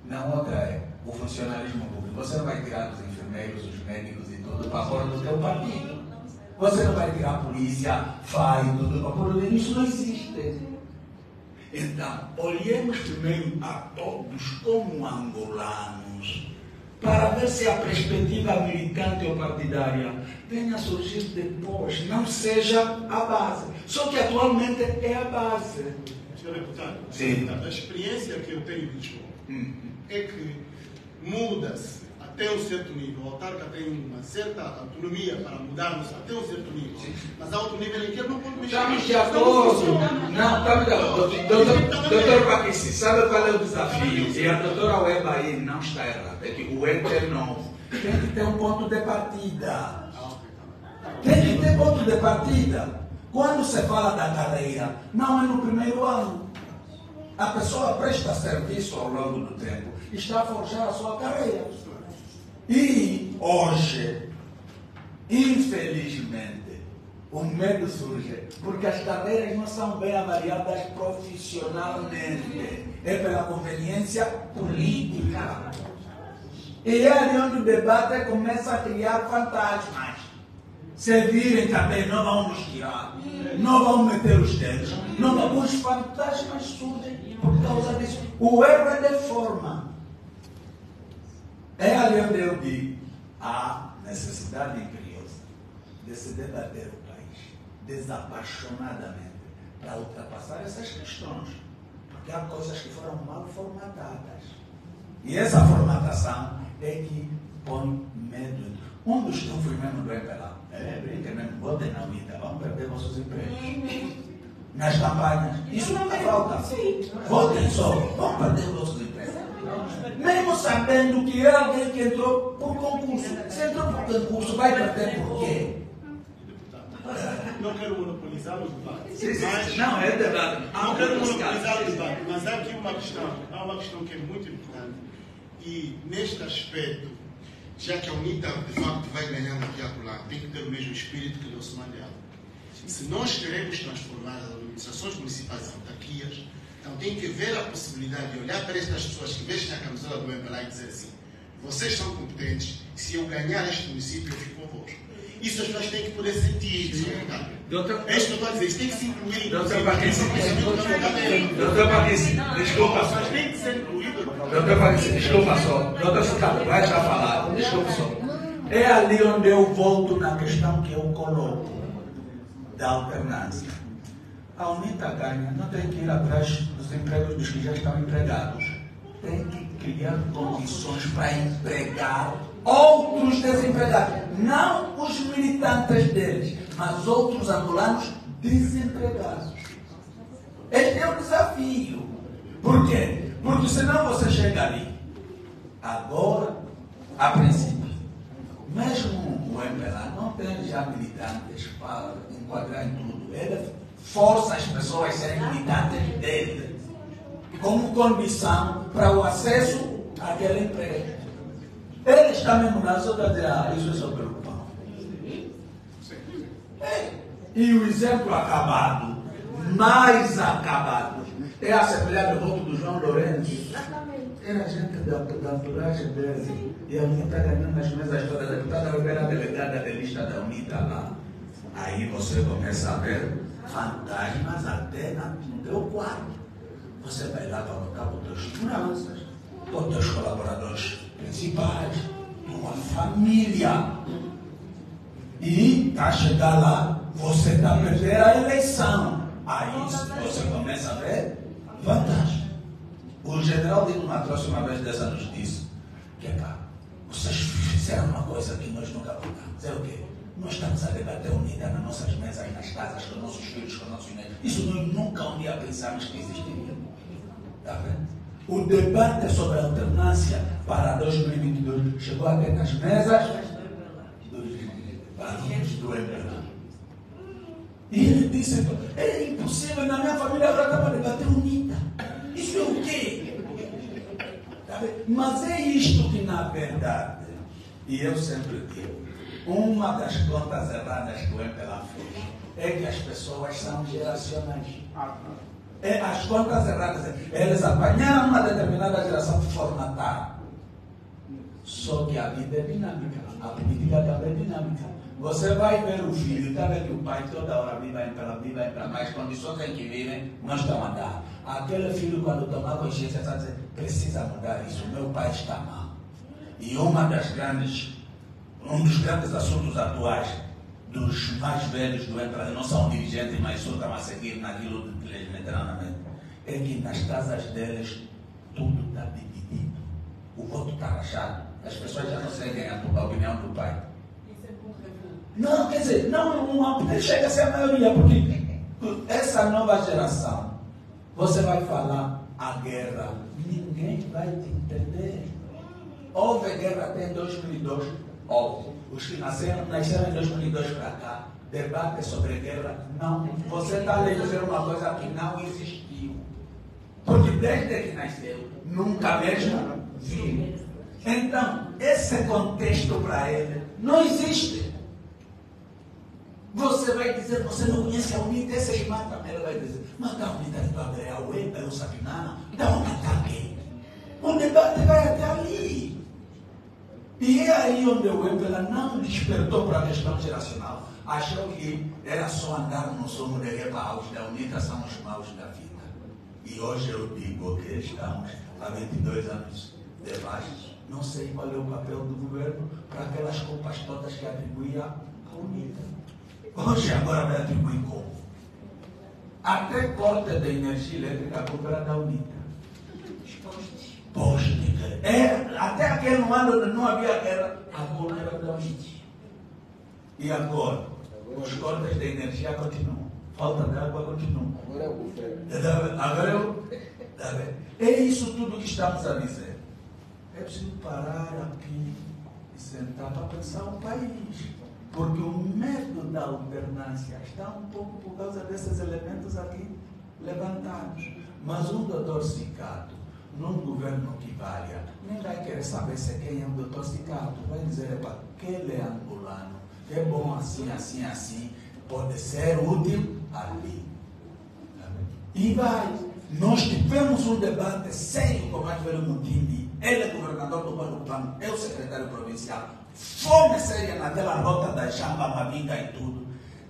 Na outra é o funcionalismo público. Você não vai tirar os enfermeiros, os médicos e tudo para fora do seu partido. Você não vai tirar a polícia, faz tudo para fora. Isso não existe. Então, olhemos primeiro a todos como angolanos para ver se a perspectiva militante ou partidária venha a surgir depois, não seja a base. Só que atualmente é a base. Senhor deputado, sim. A experiência que eu tenho de Lisboa é que muda-se até um certo nível. A autarca tem uma certa autonomia para mudarmos até um certo nível. Sim. Mas a outro nível inteiro não pode mexer. Estamos de acordo. Não, estamos de acordo. Doutor Pakise, sabe qual é o desafio? E a doutora Weber aí não está errada. É que o ente é novo. Tem que ter um ponto de partida. Tem que ter ponto de partida. Quando se fala da carreira, não é no primeiro ano. A pessoa presta serviço ao longo do tempo. Está a forjar a sua carreira. E hoje, infelizmente, o medo surge porque as carreiras não são bem avaliadas profissionalmente. É pela conveniência política. E é ali onde o debate começa a criar fantasmas. Se virem também, não vão nos tirar, não vão meter os dedos. Não, os fantasmas surgem por causa disso. O erro é de forma. É ali onde eu digo a necessidade imperiosa de se debater o país desapaixonadamente para ultrapassar essas questões, porque há coisas que foram mal formatadas e essa formatação é que põe medo. Um dos trunfos mesmo do MPLA é brinca mesmo, botem na UNITA, vamos perder vossos empregos nas campanhas, isso não é falta, votem só, vamos perder vossos empregos. Mesmo sabendo que é alguém que entrou por concurso. Se entrou por concurso, vai perder por quê? Não quero monopolizar o debate. Não, é verdade. Não quero monopolizar o debate, mas há aqui uma questão. Há uma questão que é muito importante. E neste aspecto, já que a UNITA de facto vai ganhando aqui e acolá, tem que ter o mesmo espírito que o nosso Manuel. Se nós queremos transformar as administrações municipais em autarquias, então tem que ver a possibilidade de olhar para estas pessoas que vestem a camisola do MPLA e dizer assim, vocês são competentes, se eu ganhar este município eu fico convosco. Isso as pessoas têm que poder sentir, isso é verdade. É isso que eu estou a dizer, isso tem que se incluir. Doutor Pakise, desculpa só. Mas tem que ser incluído. Doutor Pakise, desculpa só. Doutor Furtado, vai já falar, desculpa só. É ali onde eu volto na questão que eu coloco da alternância. A UNITA ganha, não tem que ir atrás dos empregos dos que já estão empregados. Tem que criar condições para empregar outros desempregados. Não os militantes deles, mas outros angolanos desempregados. Este é um desafio. Por quê? Porque senão você chega ali, agora, a princípio, mesmo o MPLA não tem já militantes para enquadrar em tudo. Ele força as pessoas a serem militantes dele, como condição para o acesso àquele emprego. Ele está me mudando só para dizer, ah, isso é só pelo pão. E o exemplo acabado, mais acabado, é a Assembleia do Voto do João Lourenço. Era a gente da entouragem dele. E a UNITA está ganhando as mesas todas. A deputada Weber era delegada de lista da UNITA lá. Aí você começa a ver fantasmas até no teu quarto. Você vai lá para votar com teus finanças, com teus colaboradores principais, uma família. E a chegar lá, você está a perder a eleição. Aí você começa a ver vantagem. O general Dino Matrosso uma vez dessa nos disse que pá, vocês fizeram uma coisa que nós nunca votamos. É o quê? Nós estamos a debater unida nas nossas mesas, nas casas, com nossos filhos, com nossos netos. Isso nós nunca um dia pensamos que existiria. Está vendo? O debate sobre a alternância para 2022 chegou até nas mesas do MPLA. E ele disse, então, é impossível, na minha família agora está para debater unida. Isso é o quê? Tá vendo? Mas é isto que, na verdade, e eu sempre digo, uma das contas erradas que o MPLA fez é que as pessoas são geracionais. É, as contas erradas, eles apanharam uma determinada geração de formatar. Só que a vida é dinâmica, a política também é dinâmica. Você vai ver o filho, está vendo que o pai toda hora vive para mais condições em que vivem, não estão a dar. Aquele filho, quando tomar consciência, está dizendo, precisa mudar isso, meu pai está mal. E um dos grandes assuntos atuais dos mais velhos do MPLA, não são dirigentes, mas soltam a seguir naquilo que eles meteram, é que nas casas deles tudo está dividido. O voto está rachado. As pessoas já não seguem a opinião do pai. Não, quer dizer, não chega a ser a maioria, porque essa nova geração, você vai falar a guerra, ninguém vai te entender. Houve guerra até 2002, os que nasceram em 2002 para cá, debate sobre guerra, não. Você está a dizer uma coisa que não existiu, porque desde que nasceu, nunca mesmo viu. Então, esse contexto para ele não existe. Você vai dizer, você não conhece a UNITA, essa irmã também, ela vai dizer, mas a UNITA de Babré, a UEPA, o Sapinana, dá um ataque. O debate vai até ali. E é aí onde a UEPA não despertou para a questão geracional. Achou que era só andar no somo de repa, os da UNITA são os maus da vida. E hoje eu digo que estamos há 22 anos debaixo. Não sei qual é o papel do governo para aquelas culpas todas que atribuía à UNITA. Hoje, agora vai atribuir como? Até corte de energia elétrica comprar da UNITA. Poxa, até aquele ano não havia guerra, agora era da UNITA. E agora? Os cortes de energia continuam. Falta de água continua. Agora é o governo. Agora é o. É isso tudo que estamos a dizer. É preciso parar aqui e sentar para pensar um país. Porque o medo da alternância está um pouco por causa desses elementos aqui levantados. Mas um doutor Sicato, num governo que valha, nem vai querer saber se quem é um doutor Sicato. Vai dizer para aquele angolano que é bom assim, assim, assim, pode ser útil ali. E vai. Nós tivemos um debate sério com o Mael Moutinho. Ele é governador do Quando Cubango, é o secretário provincial. Fome séria naquela rota da Jamba, Mavinga e tudo.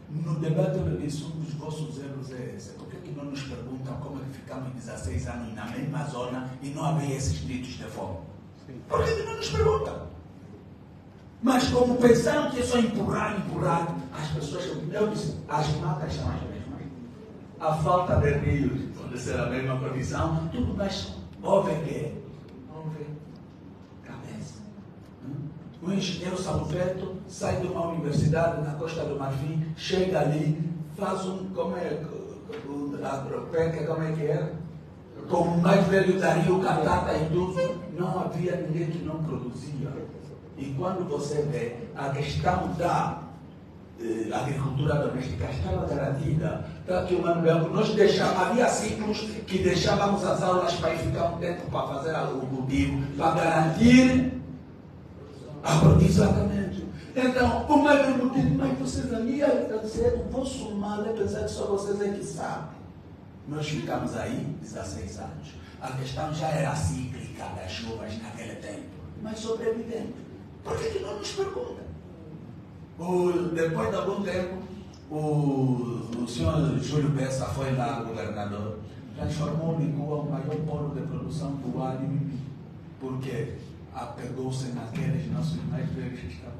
No debate eu disse, um dos vossos erros é esse. Por que que não nos perguntam como é que ficamos 16 anos na mesma zona e não havia esses gritos de fome? Sim. Por que que não nos perguntam? Mas como pensaram que é só empurrar, as pessoas... Eu disse, as matas são as mesmas. A falta de rios pode ser a mesma condição, tudo mais. Houve que... O engenheiro Salveto sai de uma universidade na Costa do Marfim, chega ali, faz um, como é, a Propeca, como é que é? Como mais velho daria o Catata idoso, não havia ninguém que não produzia. E quando você vê a questão da agricultura doméstica estava garantida, tanto que o Manuel, nós deixávamos, havia ciclos que deixávamos as aulas para ficar um tempo para fazer o cultivo, para garantir a produção também. Então, o Mael Moutinho, mas vocês ali, o vosso mal é pensar que só vocês é que sabem. Nós ficamos aí 16 anos. A questão já era cíclica das chuvas naquele tempo, mas sobrevivendo. Por que não nos perguntam? Depois de algum tempo, o senhor Júlio Bessa foi lá, governador, transformou Lisboa o maior polo de produção do anime, porque apegou-se naqueles nossos mais velhos que estavam.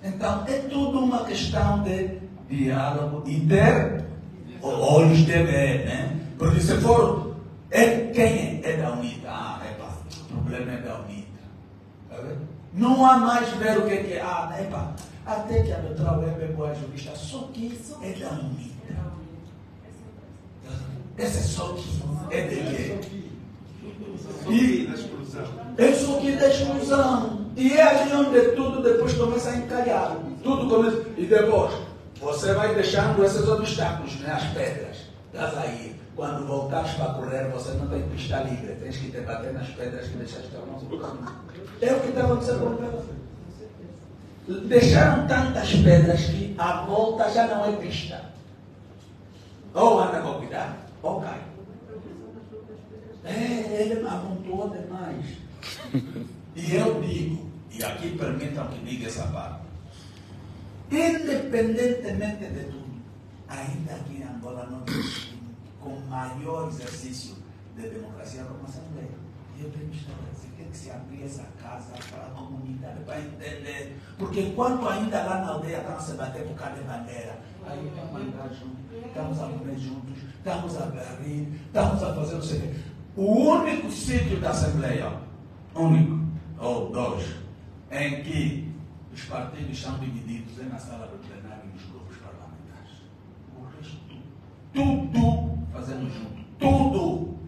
Então, é tudo uma questão de diálogo e ter olhos de ver, né? Porque se for, quem é da UNITA? Ah, epa, o problema é da UNITA. Tá vendo? Não há mais ver o que é. Ah, epa, até que a doutora Weber é boa jurista, só que isso é da UNITA. Esse só que é de quê? É só que da exclusão. E é ali onde tudo depois começa a encalhar. Tudo começa. E depois, você vai deixando esses obstáculos, né? As pedras. Estás aí. Quando voltares para correr, você não tem pista livre. Tens que te bater nas pedras que deixaste ao nosso caminho. É o que estava acontecendo com ela. Deixaram tantas pedras que a volta já não é pista. Ou anda com cuidado, ou cai. Ele amontoou demais. E eu digo, e aqui permitam que diga essa parte, independentemente de tudo, ainda aqui em Angola não temos com maior exercício de democracia como a Assembleia. E eu tenho que estabelecer, tem que se abrir essa casa para a comunidade, para entender. Porque enquanto ainda lá na aldeia estamos se bater por causa de bandeira, aí estamos a andar juntos, estamos a comer juntos, estamos a rir, estamos a fazer o seguinte. O único sítio da Assembleia, único, ou dois, em que os partidos estão divididos é na sala do plenário e nos grupos parlamentares. O resto, tudo fazemos junto. Tudo.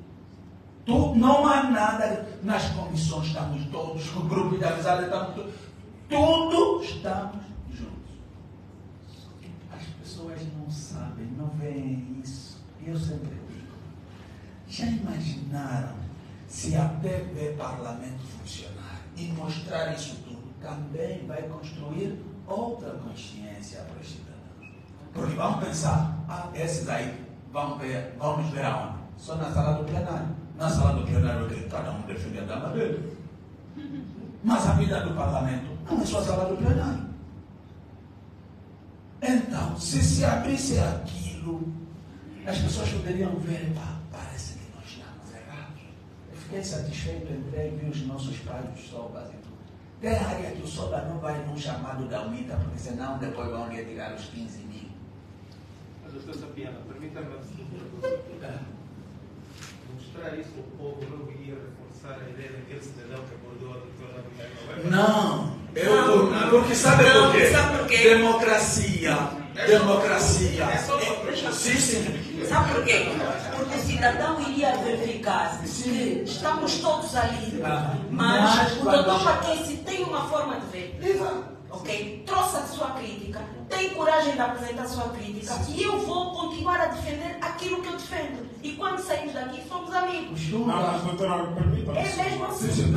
Não há nada. Nas comissões estamos todos, no grupo de amizade estamos todos. Tudo estamos juntos. Só que as pessoas não sabem, não veem isso. Eu sempre digo. Já imaginaram se a TV Parlamento funcionar? E mostrar isso tudo também vai construir outra consciência para os cidadãos. Porque vamos pensar, esses aí vamos ver aonde? Só na sala do plenário. Na sala do plenário cada um defende a dama dele. Mas a vida do parlamento não é só a sala do plenário. Então, se abrisse aquilo, as pessoas poderiam ver, parece que nós estamos errados. Eu fiquei satisfeito, entrei e vi os nossos pais do sol quase tudo. Tem área que o Soba não vai num chamado da UNITA, porque senão depois vão retirar os 15 mil. Mas doutor Sapiana, permita-me mostrar isso ao povo, não iria reforçar a ideia daquele cidadão que abordou a doutora Weber. Não, porque sabe por quê? Sabe por quê? Democracia. Sim. Sabe por quê? Porque o cidadão iria verificar que estamos todos ali, mas o doutor Pakise tem uma forma de ver. Exato. Ok? Trouxe a sua crítica, tem coragem de apresentar a sua crítica e eu vou continuar a defender aquilo que eu defendo. E quando saímos daqui, somos amigos. Não, mas doutora, permita-me. É mesmo assim.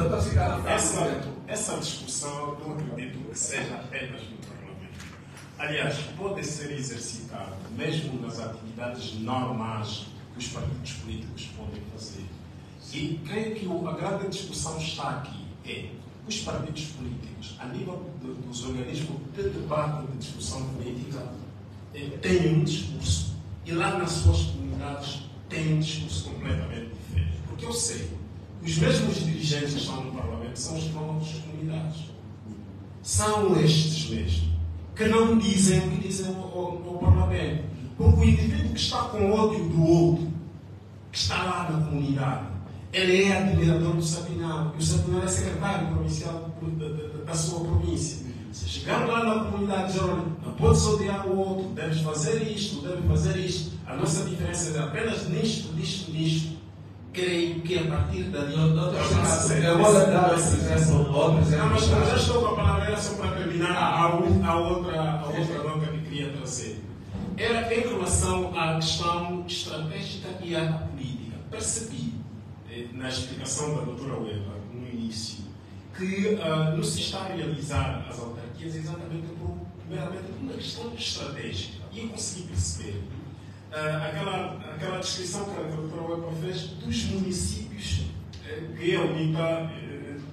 Essa discussão, não acredito que seja apenas no Parlamento. Aliás, pode ser exercitada mesmo nas atividades normais que os partidos políticos podem fazer. E creio que a grande discussão está aqui os partidos políticos, a nível dos organismos de debate, de discussão política, têm um discurso. E lá nas suas comunidades têm um discurso completamente diferente. Porque eu sei que os mesmos dirigentes que estão no Parlamento são os que estão nas comunidades. São estes mesmos que não dizem o que dizem ao Parlamento. Porque o indivíduo que está com ódio do outro, que está lá na comunidade, ele é admirador do Sabinal, e o Sabinal é secretário provincial da sua província. Se chegando lá na comunidade, não pode odiar o outro, deves fazer isto, deve fazer isto. A nossa diferença é apenas nisto. Creio que a partir dali eu vou dar essa diferença ao outro. Mas já estou com a palavra só para terminar a outra nota que queria trazer. Era em relação à questão estratégica e à política. Percebi, na explicação da doutora Weber, no início, que não se está a realizar as autarquias exatamente por uma questão estratégica. E eu consegui perceber aquela descrição que a doutora Weber fez dos municípios que a UNITA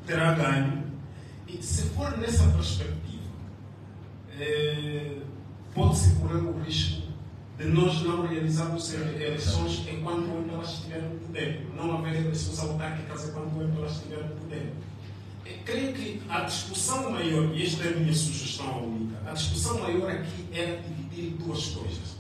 terá ganho. E se for nessa perspectiva, pode-se correr o risco de nós não realizarmos eleições enquanto elas estiverem no poder, não haver eleições autárquicas enquanto elas estiverem no poder. Creio que a discussão maior, e esta é a minha sugestão única, a discussão maior aqui é dividir duas coisas.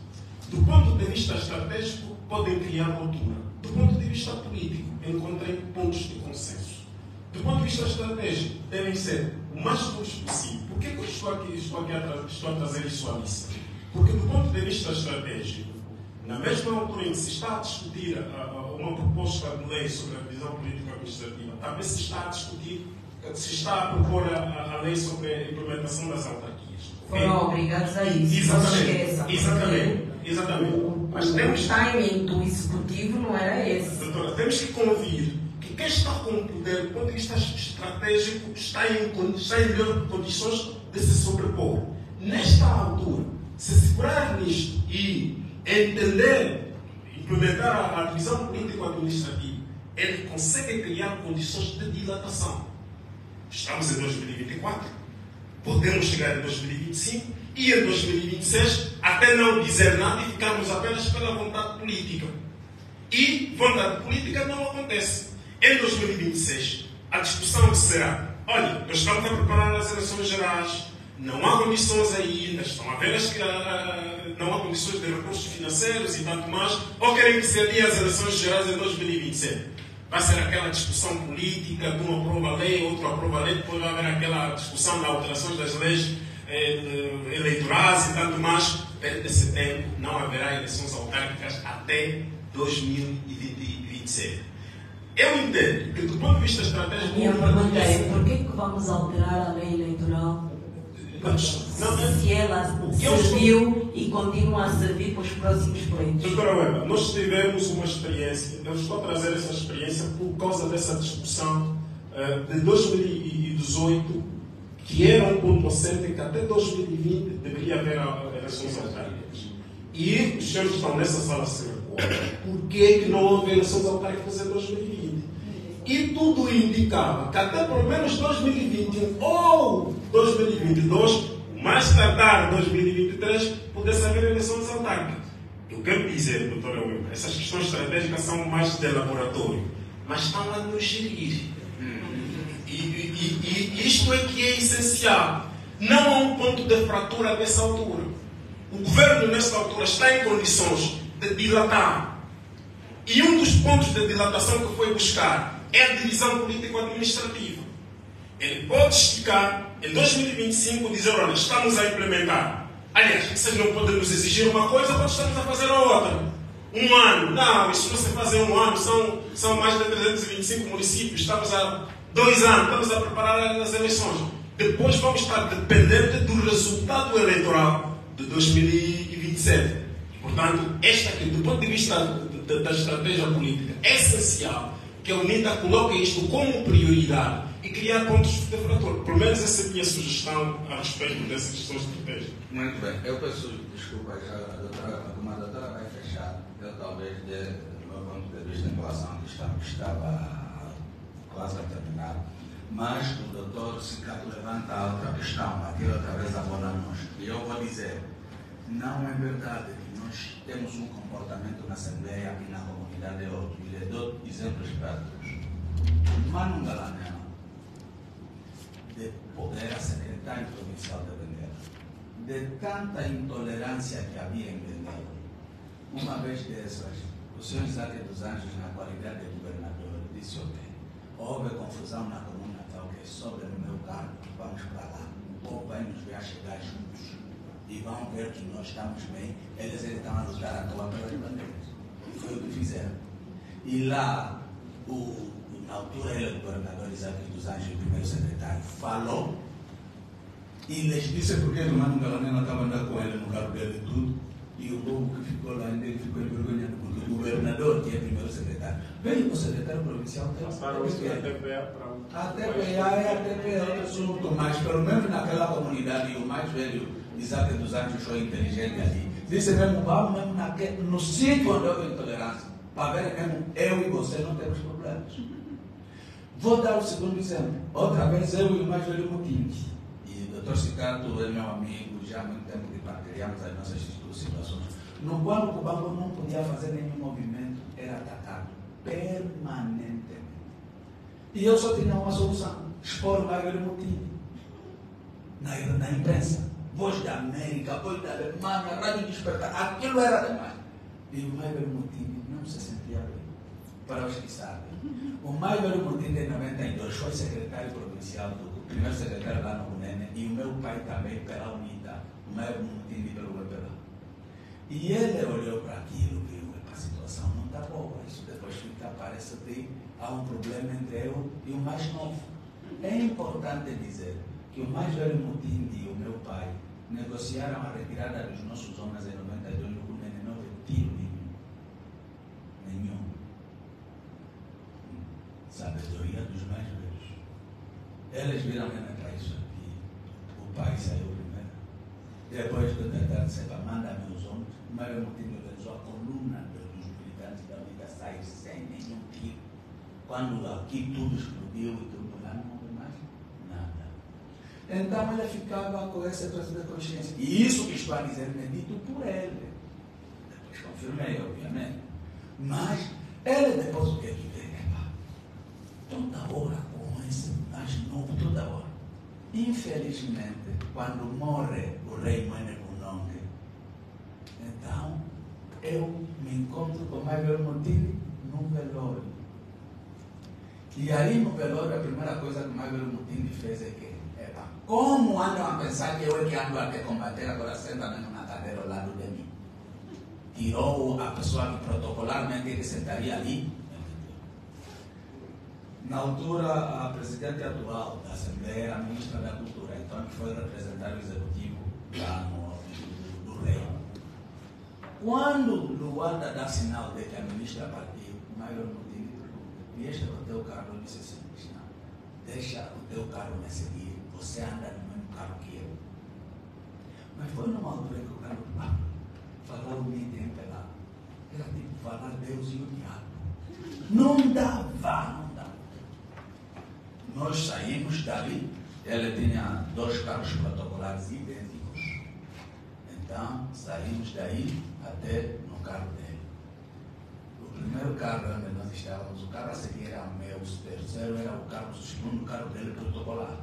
Do ponto de vista estratégico, podem criar ruptura. Do ponto de vista político, encontrem pontos de consenso. Do ponto de vista estratégico, devem ser o mais duros possível. Por que eu estou a trazer isso à lista? Porque do ponto de vista estratégico, na mesma altura em que se está a discutir uma proposta de lei sobre a divisão político-administrativa, também se está a propor a lei sobre a implementação das autarquias. Foram obrigados a isso. Exatamente. Mas temos o timing do executivo não era esse. Doutora, temos que convir que quem está com o poder, do ponto de vista estratégico, está em melhores condições de se sobrepor. Nesta altura, se segurar nisto e entender, implementar a divisão político-administrativa, ele consegue criar condições de dilatação. Estamos em 2024, podemos chegar em 2025 e em 2026 até não dizer nada e ficarmos apenas pela vontade política. E vontade política não acontece. Em 2026, a discussão será: olha, nós estamos a preparar as eleições gerais, não há condições ainda, não há condições de recursos financeiros e tanto mais, ou querem que se adie as eleições gerais em 2027. Vai ser aquela discussão política de uma aprova a lei, outro aprova a lei, depois vai haver aquela discussão de alterações das leis eleitorais e tanto mais. Perto desse tempo não haverá eleições autárquicas até 2027. Eu entendo que do ponto de vista estratégico... Minha pergunta é, por que vamos alterar a lei eleitoral? Se ela serviu e continua a servir para os próximos projetos. Doutora Weber, nós tivemos uma experiência, eu estou a trazer essa experiência por causa dessa discussão de 2018, que era um ponto assente que até 2020 deveria haver eleições autárquicas. E os senhores estão nessa sala se recordam. Por que não houve eleições autárquicas em 2020? E tudo indicava que até pelo menos 2021 ou 2022, mais tardar 2023, pudesse haver eleições autárquicas. Eu quero dizer, doutora Weber, essas questões estratégicas são mais de laboratório, mas estão a nos gerir. E isto é que é essencial. Não há um ponto de fratura nessa altura. O governo, nessa altura, está em condições de dilatar. E um dos pontos de dilatação que foi buscar é a divisão político-administrativa. Ele pode esticar em 2025 e dizer: olha, estamos a implementar. Aliás, vocês não podem nos exigir uma coisa quando estamos a fazer a outra. Um ano, não, isso não se faz em um ano, são mais de 325 municípios, estamos há 2 anos, estamos a preparar as eleições. Depois vamos estar dependentes do resultado eleitoral de 2027. Portanto, esta aqui, do ponto de vista da estratégia política, é essencial que a UNITA coloque isto como prioridade e criar pontos de fratura. Pelo menos essa é a minha sugestão a respeito dessas questões estratégicas. Muito bem. Eu peço desculpa já, a comanda vai fechar. Eu talvez, do meu ponto de vista, em relação ao que estava quase a terminar. Mas o doutor Sicato levanta a outra questão, aquilo outra vez abordamos. E eu vou dizer, não é verdade que nós temos um comportamento na Assembleia e na comunidade de outro. E lhe dou exemplos práticos. Mano Galanema, de poder a secretário provincial de Benguela, de tanta intolerância que havia em Benguela, uma vez dessas, o senhor Isaac dos Anjos, na qualidade de governador, disse: ok, houve confusão na comuna, tal que sobre o meu cargo, vamos para lá. Acompanhe-nos, vai chegar juntos e vão ver que nós estamos bem. Eles estão a lutar a acabar pelas bandeiras. E foi o que fizeram. E lá, na altura, ele, o governador Isaac dos Anjos, o primeiro secretário, falou e lhes disse porque o Mano Galanena estava andando com ele no carro dele e tudo. E o povo que ficou lá ainda ficou envergonhado porque o governador, que é o primeiro secretário, veio o secretário provincial. Passaram isso da TPA para o... A TPA é a TPA, eu sou o Tomás, pelo menos naquela comunidade, o mais velho, Isaac dos Anjos, foi inteligente ali. Disse mesmo, vamos mesmo naquele, no sítio onde houve intolerância, para ver mesmo, eu e você não temos problemas. Vou dar o segundo exemplo. Outra vez, eu e o mais velho Mutinde. E o doutor Cicato é meu amigo, já há muito tempo que partilhamos as nossas situações. No qual o Cubango não podia fazer nenhum movimento, era atacado permanentemente. E eu só tinha uma solução: expor o Mael Moutinho na imprensa. Voz da América, voz da Alemanha, rádio despertar, aquilo era demais. E o Mael Moutinho não se sentia bem. Para os que sabem, o Mael Moutinho, em 92, foi secretário provincial, do primeiro secretário lá no UNENE, e o meu pai também, pela UNITA, o Mael Moutinho pelo MPLA. E ele olhou para aquilo e viu que a situação não está boa. Isso depois fica, parece que há um problema entre eu e o mais novo. É importante dizer que o mais velho Mutinde e o meu pai negociaram a retirada dos nossos homens em 92 no Cunene, não houve tiro nenhum. Nenhum. Sabedoria dos mais velhos. Eles viram mesmo para isso aqui. O pai saiu primeiro. Depois de tentar separar, manda-me os homens. O Mael Moutinho organizou a coluna dos militantes da UNITA sair sem nenhum tiro. Quando aqui tudo explodiu e tudo lá, não houve mais nada. Então ele ficava com essa coisa da consciência. E isso que estou a dizer é dito por ele. Depois confirmei, obviamente. Mas ele depois o que é que veio? Toda hora com esse mais novo, toda hora. Infelizmente, quando morre o rei Mane, então, eu me encontro com o Mael Moutinho no velório. E aí, no velório, a primeira coisa que o Mael Moutinho fez é que, como andam a pensar que eu é que ando a combater, agora senta mesmo na cadeira ao lado de mim. Tirou a pessoa que protocolarmente ele sentaria ali. Na altura, a presidente atual da Assembleia era a ministra da Cultura, então que foi representante executivo lá do rei. Quando Luanda dá sinal de que a ministra partiu, o Mael Moutinho pergunta: e este é o teu carro? Eu disse assim: não, deixa o teu carro me seguir, você anda no mesmo carro que eu. Mas foi numa altura que o carro falava o meio lá. Era tipo falar Deus e o diabo. Não dava. Nós saímos dali, ele tinha dois carros protocolares idênticos. Então saímos daí até no carro dele. O primeiro carro onde nós estávamos, o carro a seguir era o meu, o terceiro era o carro, o segundo carro dele protocolar.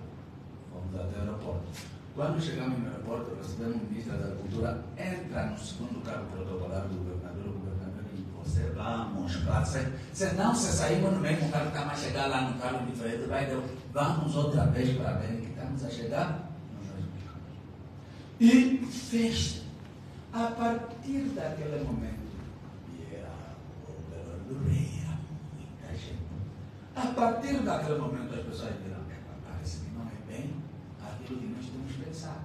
Fomos até o aeroporto. Quando chegamos no aeroporto, recebemos o ministro da Cultura, entra no segundo carro protocolar do governador. O governador diz: você vamos, classe. Se não, se saímos no mesmo carro, está mais chegar lá no carro diferente, vai Deus, vamos outra vez para ver que estamos a chegar. E fez. A partir daquele momento, e era o melhor do rei, era muita gente. A partir daquele momento, as pessoas viram: parece que não é bem aquilo que nós temos pensado.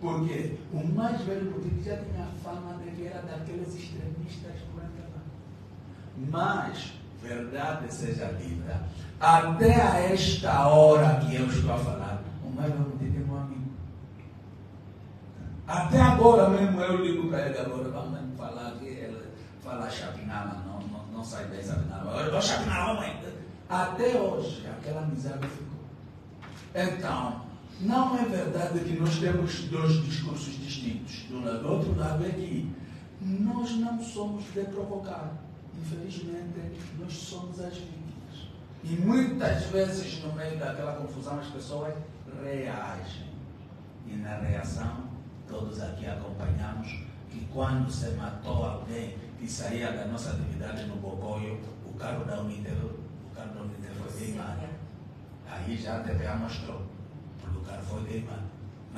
Porque o mais velho Moutinho já tinha a fama de que era daqueles extremistas por aquela. Mas, verdade seja dita, até a esta hora que eu estou a falar, o mais velho Moutinho é meu amigo. Até agora mesmo eu ligo para ele agora, vamos falar que ele fala chapinala, não sai daí chapinala. Agora eu vou chapinala, mamãe. Até hoje, aquela amizade ficou. Então, não é verdade que nós temos dois discursos distintos. Do outro lado é que nós não somos de provocar. Infelizmente, nós somos as vítimas. E muitas vezes, no meio daquela confusão, as pessoas reagem. E na reação, todos aqui acompanhamos que quando se matou alguém que saía da nossa atividade no Bocoio, o carro da UNITA foi queimado. Aí já a TVA mostrou, porque o carro foi queimado.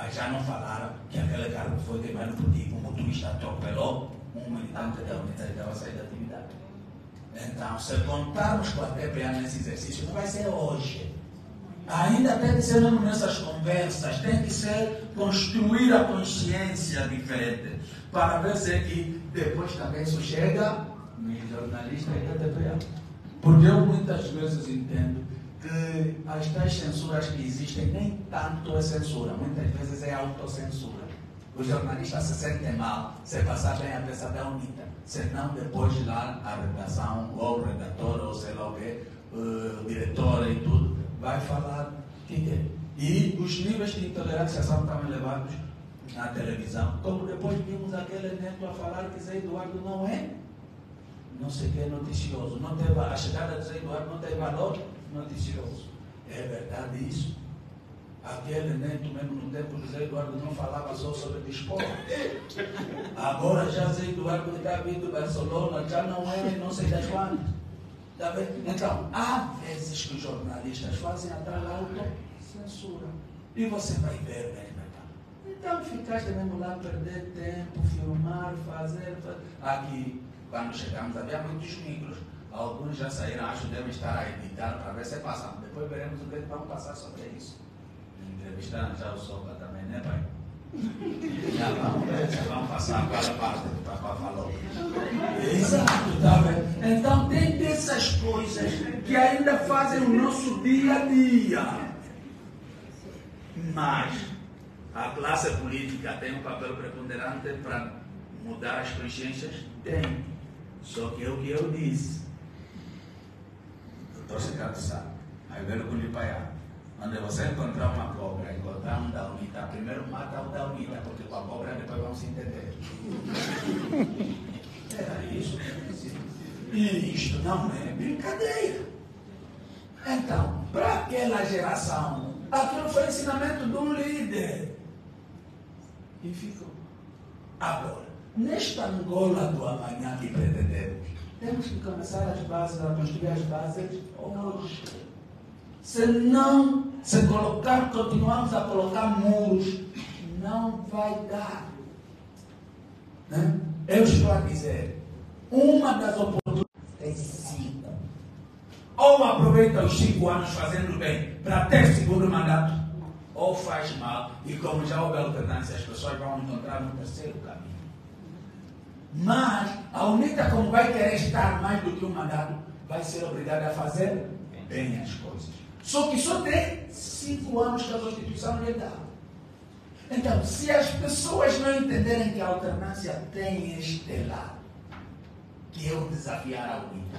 mas já não falaram que aquele carro foi queimado porque o motorista atropelou um militante da UNITA que estava saindo da atividade. Então, se contarmos com a TPA nesse exercício, não vai ser hoje. Ainda tem que ser nessas conversas, tem que ser construir a consciência diferente, para ver se que depois também isso chega nos jornalistas e da TPA. Porque eu muitas vezes entendo que as tais censuras que existem nem tanto é censura, muitas vezes é autocensura. Os jornalistas se sentem mal se passar bem a peça da UNITA, senão depois de lá a redação, ou o redator, ou sei lá o que, o diretor e tudo, vai falar o que é. E os níveis de intolerância são tão elevados na televisão, como depois vimos aquele neto a falar que Zé Eduardo não é, não sei o que, noticioso. Não teve, a chegada de Zé Eduardo não tem valor noticioso. É verdade isso? Aquele neto, mesmo no tempo de Zé Eduardo, não falava só sobre desporto. Agora já Zé Eduardo está vindo do Barcelona, já não é, não sei das quantas. Então, há vezes que os jornalistas fazem atrás da autocensura. E você vai ver, né? Então, ficaste mesmo lá, perder tempo, filmar, fazer. Aqui, quando chegamos, havia muitos micros. Alguns já saíram, acho que devem estar a editar para ver se passam. Depois veremos o que vamos passar sobre isso. Entrevistaram já o Sopa também, né, pai? Já vamos passar para a parte que o papá falou. Exato, tá vendo? Então tem dessas coisas que ainda fazem o nosso dia a dia. Mas a classe política tem um papel preponderante para mudar as consciências? Tem. Só que é o que eu disse. Doutor Secretário sabe, aí veio com o Paiá. Quando você encontrar uma cobra, encontrar um da UNITA, primeiro mata o da UNITA, porque com a cobra depois vão se entender. Era isso que eu disse. E isto não é brincadeira. Então, para aquela geração, aquilo foi ensinamento de um líder. E ficou. Agora, nesta Angola do amanhã que pretendemos, temos que começar as bases, a construir as bases hoje. Se não, se colocar, continuarmos a colocar muros, não vai dar. Né? Eu estou a dizer, uma das oportunidades tem 5. Ou aproveita os 5 anos fazendo bem para ter segundo mandato, ou faz mal, e como já houve alternância, as pessoas vão encontrar no terceiro caminho. Mas a UNITA, como vai querer estar mais do que um mandato, vai ser obrigada a fazer bem as coisas. Só que só tem 5 anos que a Constituição lhe dá. Então, se as pessoas não entenderem que a alternância tem este lado, que eu desafiar a UNITA,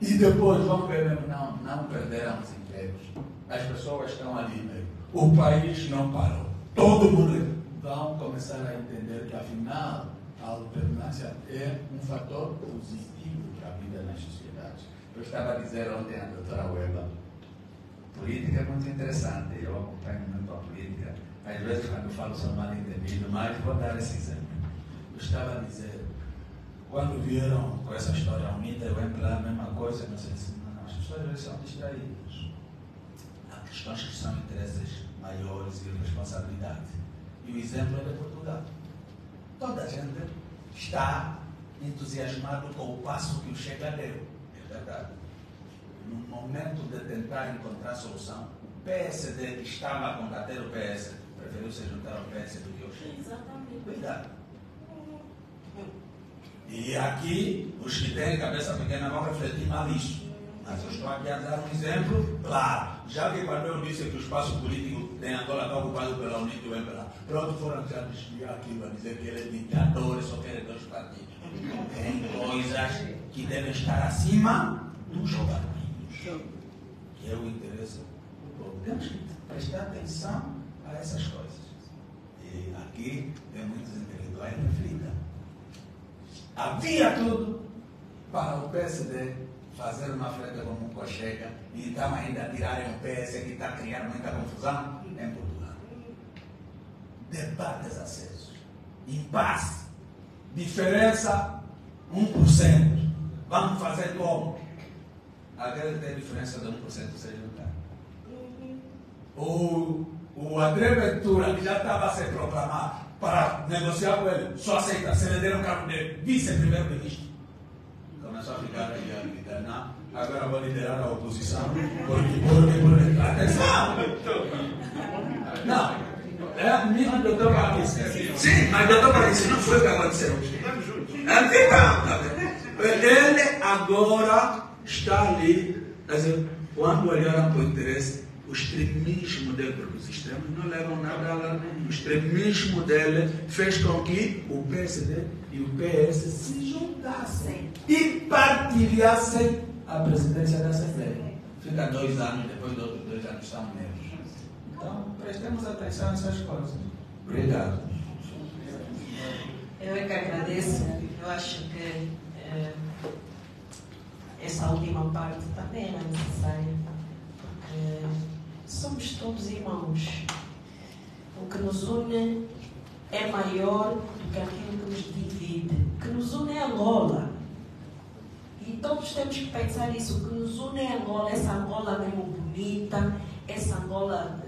e depois vamos ver mesmo, não perderam os empregos. As pessoas estão ali mesmo. O país não parou. Todo mundo vão começar a entender que, afinal, a alternância é um fator positivo para a vida nas sociedades. Eu estava a dizer ontem à doutora Weber, política é muito interessante, eu acompanho muito a política, às vezes quando falo sou mal entendido, mas vou dar esse exemplo. Eu estava a dizer, quando vieram com essa história UNITA, eu MPLA, a mesma coisa, não sei se não, as pessoas são distraídas. Há questões que são interesses maiores e responsabilidade. E o exemplo é de Portugal. Toda a gente está entusiasmado com o passo que o Chega deu. No momento de tentar encontrar solução, o PSD, que estava a combater o PS, preferiu se juntar ao PS do que ao Chega. Exatamente. Cuidado. E aqui, os que têm cabeça pequena vão refletir mal isso. Mas eu estou aqui a dar um exemplo claro. Já que quando eu disse que o espaço político em Angola está ocupado pela UNITA e o MPLA, pronto, foram já desviar aquilo a dizer que ele é ditador e só quer 2 partidos. Tem coisas que devem estar acima dos partidos, que é o interesse do povo. Temos que prestar atenção a essas coisas. E aqui tem muitos intelectuais reflita. Havia tudo para o PSD fazer uma frente comum com a Chega e então ainda tirarem o PS que está criando muita confusão em Portugal. Debates acesos, impasse, diferença 1%. Vamos fazer como? Agora tem a diferença de 1%, vocês não têm. Ou o o André Ventura, que já estava a se proclamar para negociar com ele, só aceita, se venderam o cargo dele, vice-primeiro-ministro. Começou a ficar aí a militar, não? Agora vou liderar a oposição, porque, atenção! Não, é mesmo o doutor Pakise. Sim, mas o doutor Pakise não foi o que aconteceu. Ele agora está ali, quando olharam para o interesse, o extremismo dele, porque os extremos não levam nada a lá. O extremismo dele fez com que o PSD e o PS se juntassem e partilhassem a presidência da Assembleia. Fica 2 anos, depois dos outros 2 anos estão menos. Então, prestemos atenção nessas coisas. Obrigado. Eu é que agradeço. Eu acho que essa última parte também era necessária, porque somos todos irmãos. O que nos une é maior do que aquilo que nos divide. O que nos une é Angola. E todos temos que pensar isso. O que nos une é Angola. Essa Angola mesmo bonita, essa Angola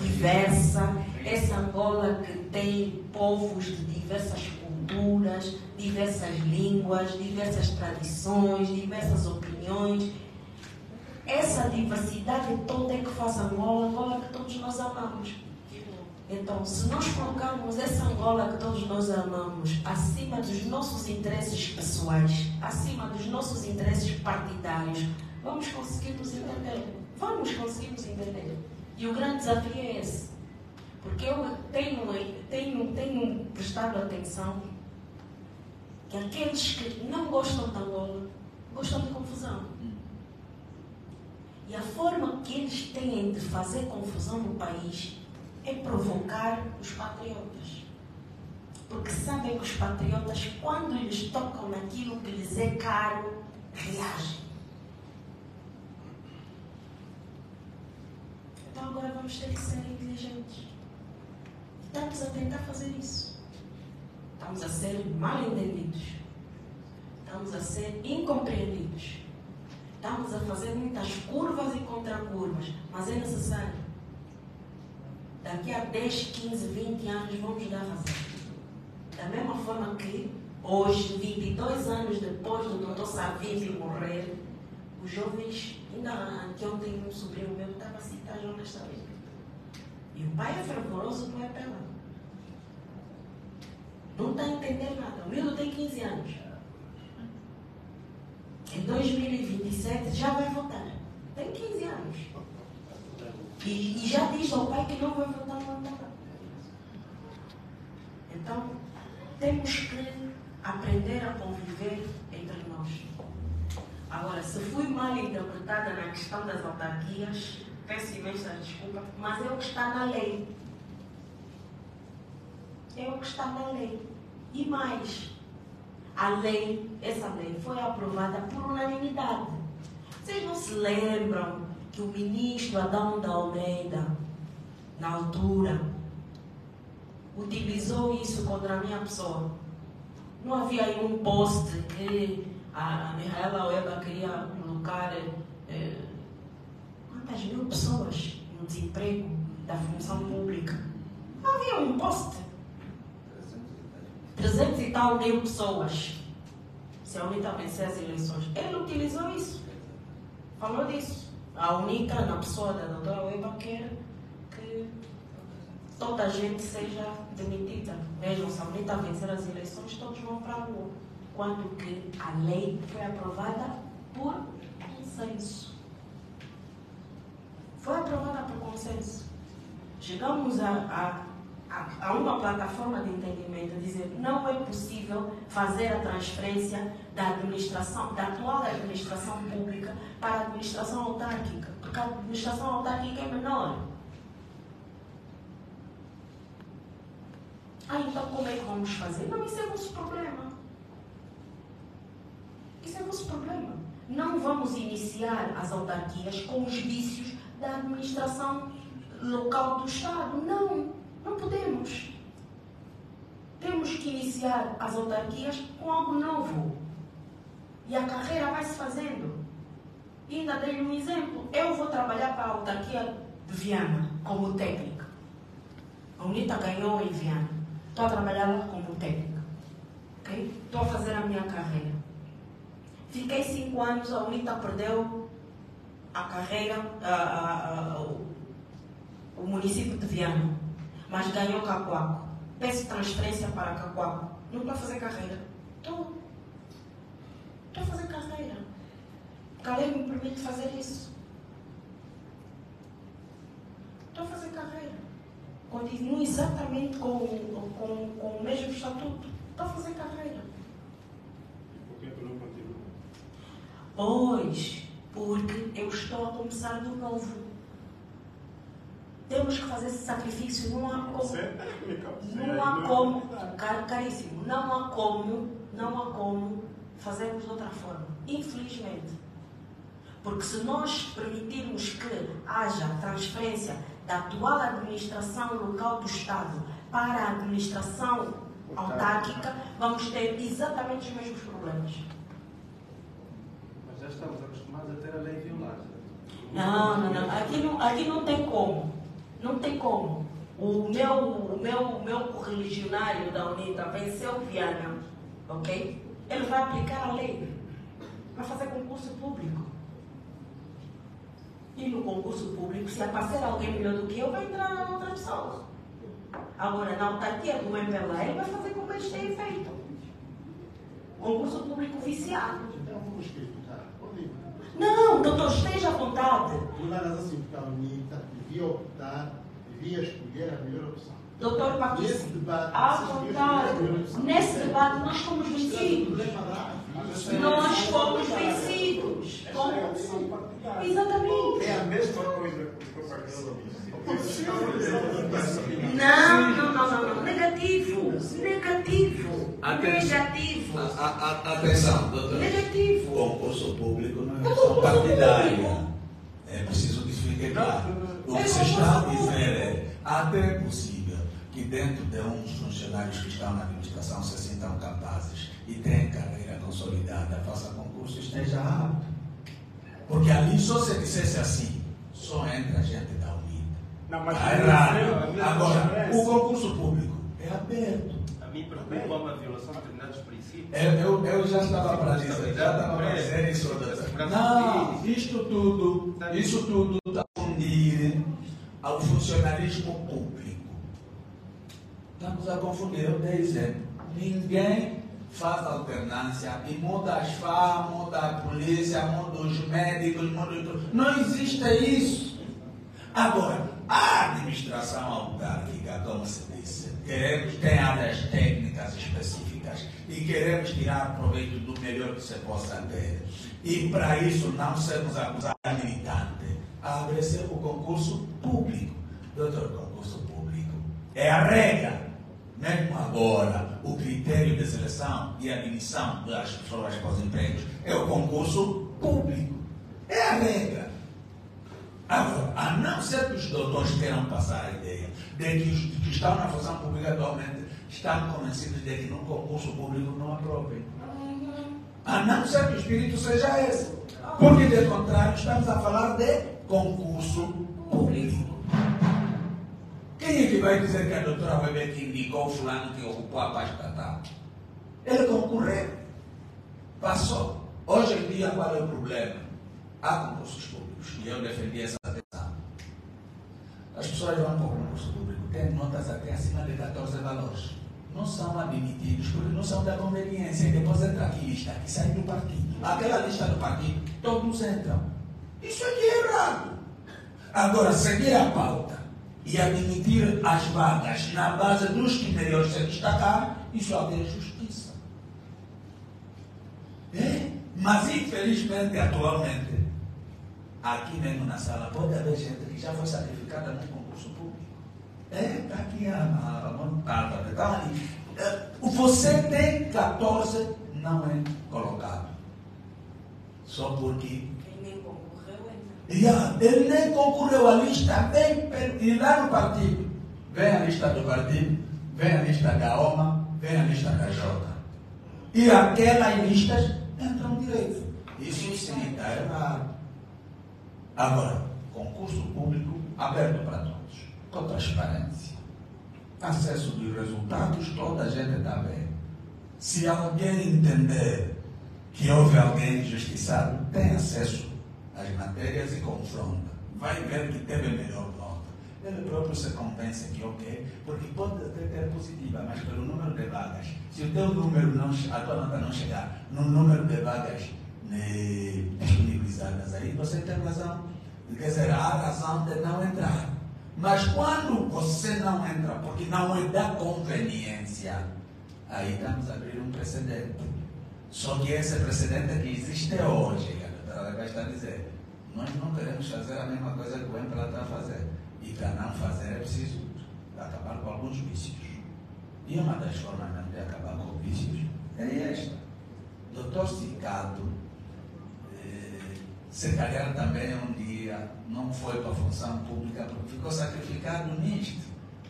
diversa, essa Angola que tem povos de diversas culturas, diversas línguas, diversas tradições, diversas opiniões. Essa diversidade toda é que faz Angola, Angola que todos nós amamos. Então, se nós colocarmos essa Angola que todos nós amamos acima dos nossos interesses pessoais, acima dos nossos interesses partidários, vamos conseguir nos entender. Vamos conseguir nos entender. E o grande desafio é esse. Porque eu tenho prestado atenção que aqueles que não gostam de Angola gostam de confusão. E a forma que eles têm de fazer confusão no país é provocar os patriotas. Porque sabem que os patriotas, quando eles tocam naquilo que lhes é caro, reagem. Então agora vamos ter que ser inteligentes. Estamos a tentar fazer isso. Estamos a ser mal entendidos. Estamos a ser incompreendidos. Estamos a fazer muitas curvas e contracurvas, mas é necessário. Daqui a 10, 15, 20 anos vamos dar razão. Da mesma forma que hoje, 22 anos depois do doutor Savimbi morrer, os jovens, ainda que ontem um sobrinho meu estava a citar João Lourenço. E o pai é fervoroso, não é pela. Não está a entender nada. O miúdo tem 15 anos. Em 2027 já vai votar. Tem 15 anos. E já diz ao pai que não vai votar no mandato. Então, temos que aprender a conviver entre nós. Agora, se fui mal interpretada na questão das autarquias, peço imensa desculpa, mas é o que está na lei. É o que está na lei. E mais. A lei, essa lei foi aprovada por unanimidade. Vocês não se lembram que o ministro Adão da Almeida, na altura, utilizou isso contra a minha pessoa? Não havia aí um post que a Mael Weber queria colocar quantas mil pessoas no desemprego da função pública? Não havia um post. 300 e tal mil pessoas. Se a UNITA vencer as eleições, ele utilizou isso. Falou disso. A UNITA, na pessoa da doutora Weber, quer que toda a gente seja demitida. Vejam, se a UNITA vencer as eleições, todos vão para a rua. Quando que a lei foi aprovada por consenso. Foi aprovada por consenso. Chegamos a uma plataforma de entendimento, dizer não é possível fazer a transferência da atual administração pública para a administração autárquica, porque a administração autárquica é menor. Ah, então como é que vamos fazer? Não, isso é nosso problema. Isso é nosso problema. Não vamos iniciar as autarquias com os vícios da administração local do Estado, não. Não podemos. Temos que iniciar as autarquias com algo novo. E a carreira vai se fazendo. E ainda dei um exemplo. Eu vou trabalhar para a autarquia de Viana, como técnica. A UNITA ganhou em Viana. Estou a trabalhar lá como técnica. Okay? Estou a fazer a minha carreira. Fiquei 5 anos, a UNITA perdeu a carreira, o município de Viana, mas ganhou Cacoaco. Peço transferência para Cacoaco. Não estou a fazer carreira. Estou a fazer carreira. Porque a lei me permite fazer isso. Estou a fazer carreira. Continuo exatamente com o mesmo estatuto. Estou a fazer carreira. E por que tu não continuas? Pois, porque eu estou a começar de novo. Temos que fazer esse sacrifício, não há como. Não há como. Caríssimo, não há como fazermos de outra forma. Infelizmente. Porque se nós permitirmos que haja transferência da atual administração local do Estado para a administração autárquica, vamos ter exatamente os mesmos problemas. Mas já estamos acostumados a ter a lei violada. Não. Aqui não tem como. Não tem como. O meu correligionário da UNITA venceu Viana, ok? Ele vai aplicar a lei, vai fazer concurso público. E no concurso público, se aparecer alguém melhor do que eu, vai entrar na outra pessoa. Agora, na autarquia do MPLA, ele vai fazer como eles têm feito. Concurso público viciado. Então, vamos escutar. Não, doutor, esteja à vontade. Devia optar, devia escolher a melhor opção. Doutor Pakise, à vontade. Nesse debate nós fomos vencidos. Nós fomos vencidos. Exatamente. É a mesma coisa que os propagandas. Não. Negativo. Atenção, doutor. Negativo. Concurso público não é só partidário. É preciso diferenciar. O que se está a dizer é até é possível que dentro de uns funcionários que estão na administração se sintam capazes e têm carreira consolidada, façam concurso e esteja apto. Porque ali só se dissesse assim, só entra a gente da UNITA. Não, mas é errado. Agora, o concurso público é aberto. A mim preocupa uma violação de determinados princípios. Eu já estava para dizer, isso. Não, isso tudo está confundido ao funcionalismo público. Estamos a confundir, eu dei exemplo. Ninguém faz alternância e muda as FAR, muda a polícia, muda os médicos, muda tudo. Não existe isso. Agora, a administração autárquica, como se disse, queremos ter áreas técnicas específicas e queremos tirar proveito do melhor que se possa ter. E para isso não sermos acusados de militante, abre-se o concurso público. Doutor, o concurso público é a regra. Mesmo agora, o critério de seleção e admissão das pessoas para os empregos é o concurso público. É a regra. Agora, a não ser que os doutores queiram passar a ideia de que os que estão na função pública atualmente estão convencidos de que num concurso público não aprovem. A não ser que o espírito seja esse. Porque, de contrário, estamos a falar de concurso público. Quem é que vai dizer que a doutora Weber que indicou o fulano que ocupou a pasta tal? Ele concorreu. Passou. Hoje em dia, qual é o problema? Há concursos públicos. E eu defendi essa atenção. As pessoas vão para o concurso público. Tem notas até acima de 14 valores. Não são admitidos porque não são da conveniência. E depois entra aqui lista, que sai do partido. Aquela lista do partido, todos entram. Isso aqui é errado. Agora, seguir a pauta e admitir as vagas na base dos que melhor se destacaram, isso é justiça. É? Mas, infelizmente, atualmente, aqui mesmo na sala, pode haver gente que já foi sacrificada no concurso público. Está aqui a montada, está ali. Você tem 14, não é colocado. Só porque ele nem concorreu, a lista vem lá no partido. Vem a lista do partido, vem a lista da OMA, vem a lista da Jota. E aquelas listas entram direito. Isso sim está errado. Agora, concurso público aberto para todos, com transparência. acesso dos resultados, toda a gente está a ver. Se alguém entender que houve alguém injustiçado, tem acesso às matérias e confronta. Vai ver que teve melhor nota. Ele próprio se compensa que ok, porque pode até ter positiva, mas pelo número de vagas. Se o teu número, a tua nota não chegar no número de vagas disponibilizadas aí, você tem razão. Quer dizer, há razão de não entrar. Mas quando você não entra, porque não é da conveniência, aí estamos a abrir um precedente. Só que esse precedente que existe hoje, a doutora Weber está a dizer, nós não queremos fazer a mesma coisa que o MPLA está a fazer. E para não fazer é preciso acabar com alguns vícios. E uma das formas de acabar com vícios é esta. Doutor Sicato, se calhar também um dia não foi para a função pública porque ficou sacrificado nisto.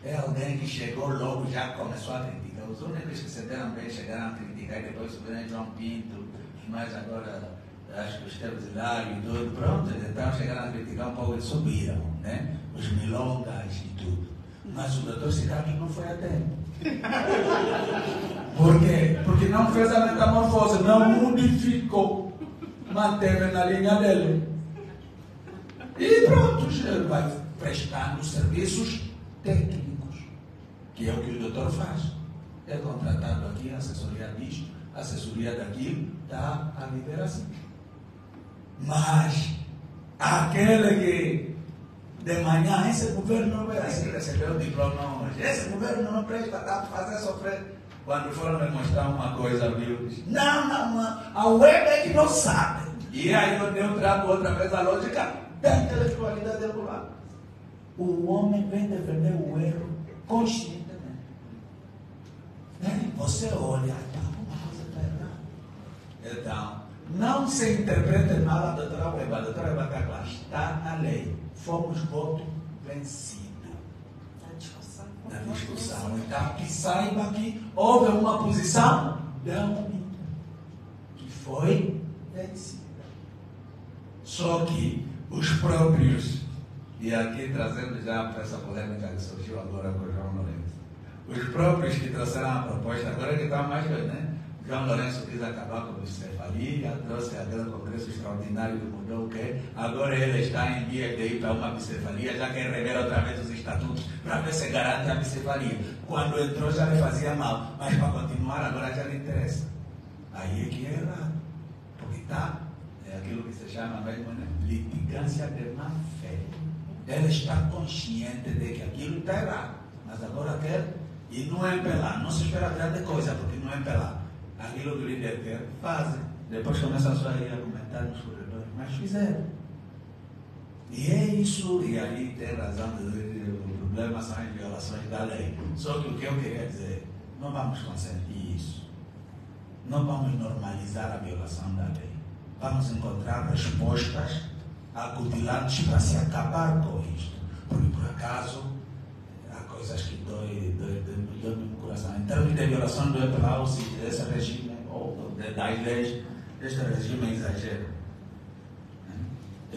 É alguém que chegou logo já começou a criticar. Os únicos que se deram bem chegaram a criticar e depois subiram João Pinto, mas agora acho que os teus Hilário e tudo, pronto, então chegaram a criticar um pouco e subiram, né? Os milongas e tudo. Mas o doutor Sicato não foi a tempo. Por quê? Porque não fez a metamorfose, não modificou. Manteve na linha dele. E pronto, ele vai prestando serviços técnicos, que é o que o doutor faz. É contratado aqui, assessoria disto, assessoria daquilo, está a liberação. Mas aquele que de manhã, esse governo não merece receber o diploma hoje, esse governo não presta, está a fazer sofrer. Quando foram me mostrar uma coisa, viu? Não, a Weber é que não sabe. E aí eu trago outra vez a lógica da intelectualidade popular. O homem vem defender o erro conscientemente. Você olha, alguma coisa está errada. Então, não se interprete mal a doutora Weber. A doutora Weber está clara, está na lei. Fomos voto vencido. Na discussão, então que saiba que houve uma posição da UNITA que foi vencida. Só que os próprios, e aqui trazendo já para essa polêmica que surgiu agora com o João Lourenço, os próprios que trouxeram a proposta, agora que está mais doido, né? João Lourenço quis acabar com a bicefalia, trouxe a grande congresso extraordinário que mudou o quê? Agora ele está em vias de ir para uma bicefalia, já quer rever outra vez os estatutos para ver se garante a bicefalia. Quando entrou já lhe fazia mal, mas para continuar agora já lhe interessa. Aí é que é errado, porque está, é aquilo que se chama mesmo, né? Litigância de má fé. Ele está consciente de que aquilo está errado, mas agora quer, e não é pelar, não se espera grande coisa, porque não é pelar. Aquilo que o líder quer, fazem. Depois começam só a ir a comentar nos corredores, mas fizeram. E é isso, e ali tem razão, o problema são as violações da lei. Só que o que eu queria dizer, não vamos consentir isso. Não vamos normalizar a violação da lei. Vamos encontrar respostas acutilantes para se acabar com isto. Porque, por acaso, coisas que dói no coração. Em termos de violação do MPLA, desse regime, ou das leis, este regime é exagero.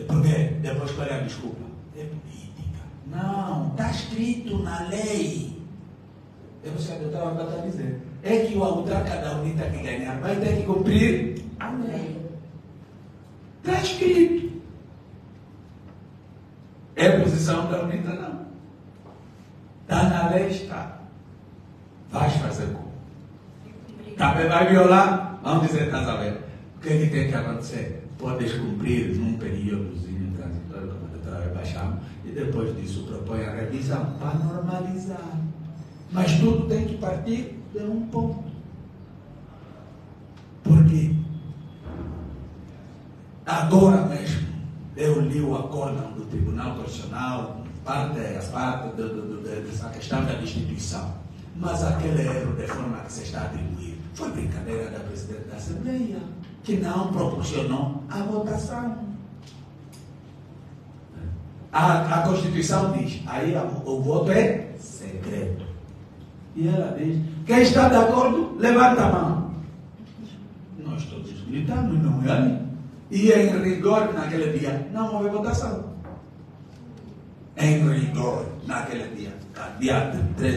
Porque depois qual é a desculpa? É política. Não, está escrito na lei. É o que a doutora Weber está a dizer. É que o autarca da UNITA que ganhar vai ter que cumprir a lei. Está escrito. É a posição da UNITA, não. Está na lei, está. Vais fazer como? Também vai violar? Vamos dizer, estás a ver. O que é que tem que acontecer? Podes cumprir num períodozinho transitório, como a doutora Weber chama, e depois disso propõe a revisão para normalizar. Mas tudo tem que partir de um ponto. Porque agora mesmo eu li o acórdão do Tribunal Constitucional. Parte dessa questão da destituição. Mas aquele erro de forma que se está a atribuir foi brincadeira da Presidente da Assembleia, que não proporcionou a votação. A Constituição diz, aí o voto é secreto. E ela diz, quem está de acordo, levanta a mão. Nós todos gritamos, não é ali. E em rigor, naquele dia, não houve votação. em Coimbra naquele dia, dia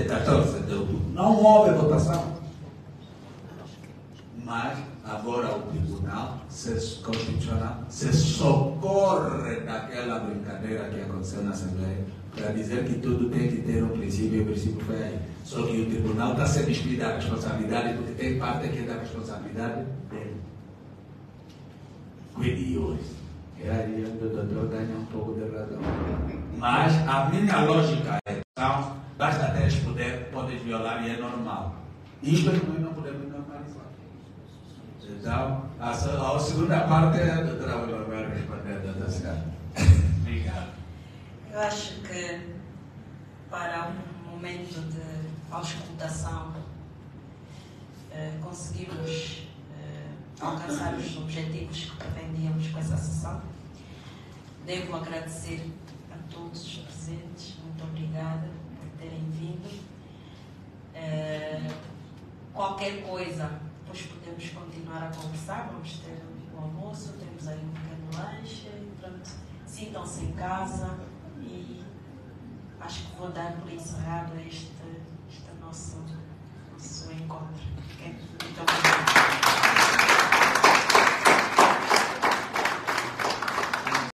14 de outubro. Não houve votação. Mas agora o Tribunal Constitucional se socorre daquela brincadeira que aconteceu na Assembleia para dizer que tudo tem que ter um princípio, e o princípio foi aí. Só que o Tribunal está sendo excluído da responsabilidade porque tem parte que é da responsabilidade dele. Cuide hoje. E aí o doutor ganha um pouco de razão. Mas a minha lógica é então, basta ter poder, podes violar e é normal. Isto nós não podemos normalizar. Então, a segunda parte é a doutora Weber responder a doutora Scarpa. Obrigado. Eu acho que para um momento de auscultação conseguimos alcançar os objetivos que pretendíamos com essa sessão. Devo agradecer a todos os presentes, muito obrigada por terem vindo. Qualquer coisa, depois podemos continuar a conversar, vamos ter o almoço, temos aí um pequeno lanche, pronto, sintam-se em casa e acho que vou dar por encerrado este nosso encontro. Okay? Muito obrigada.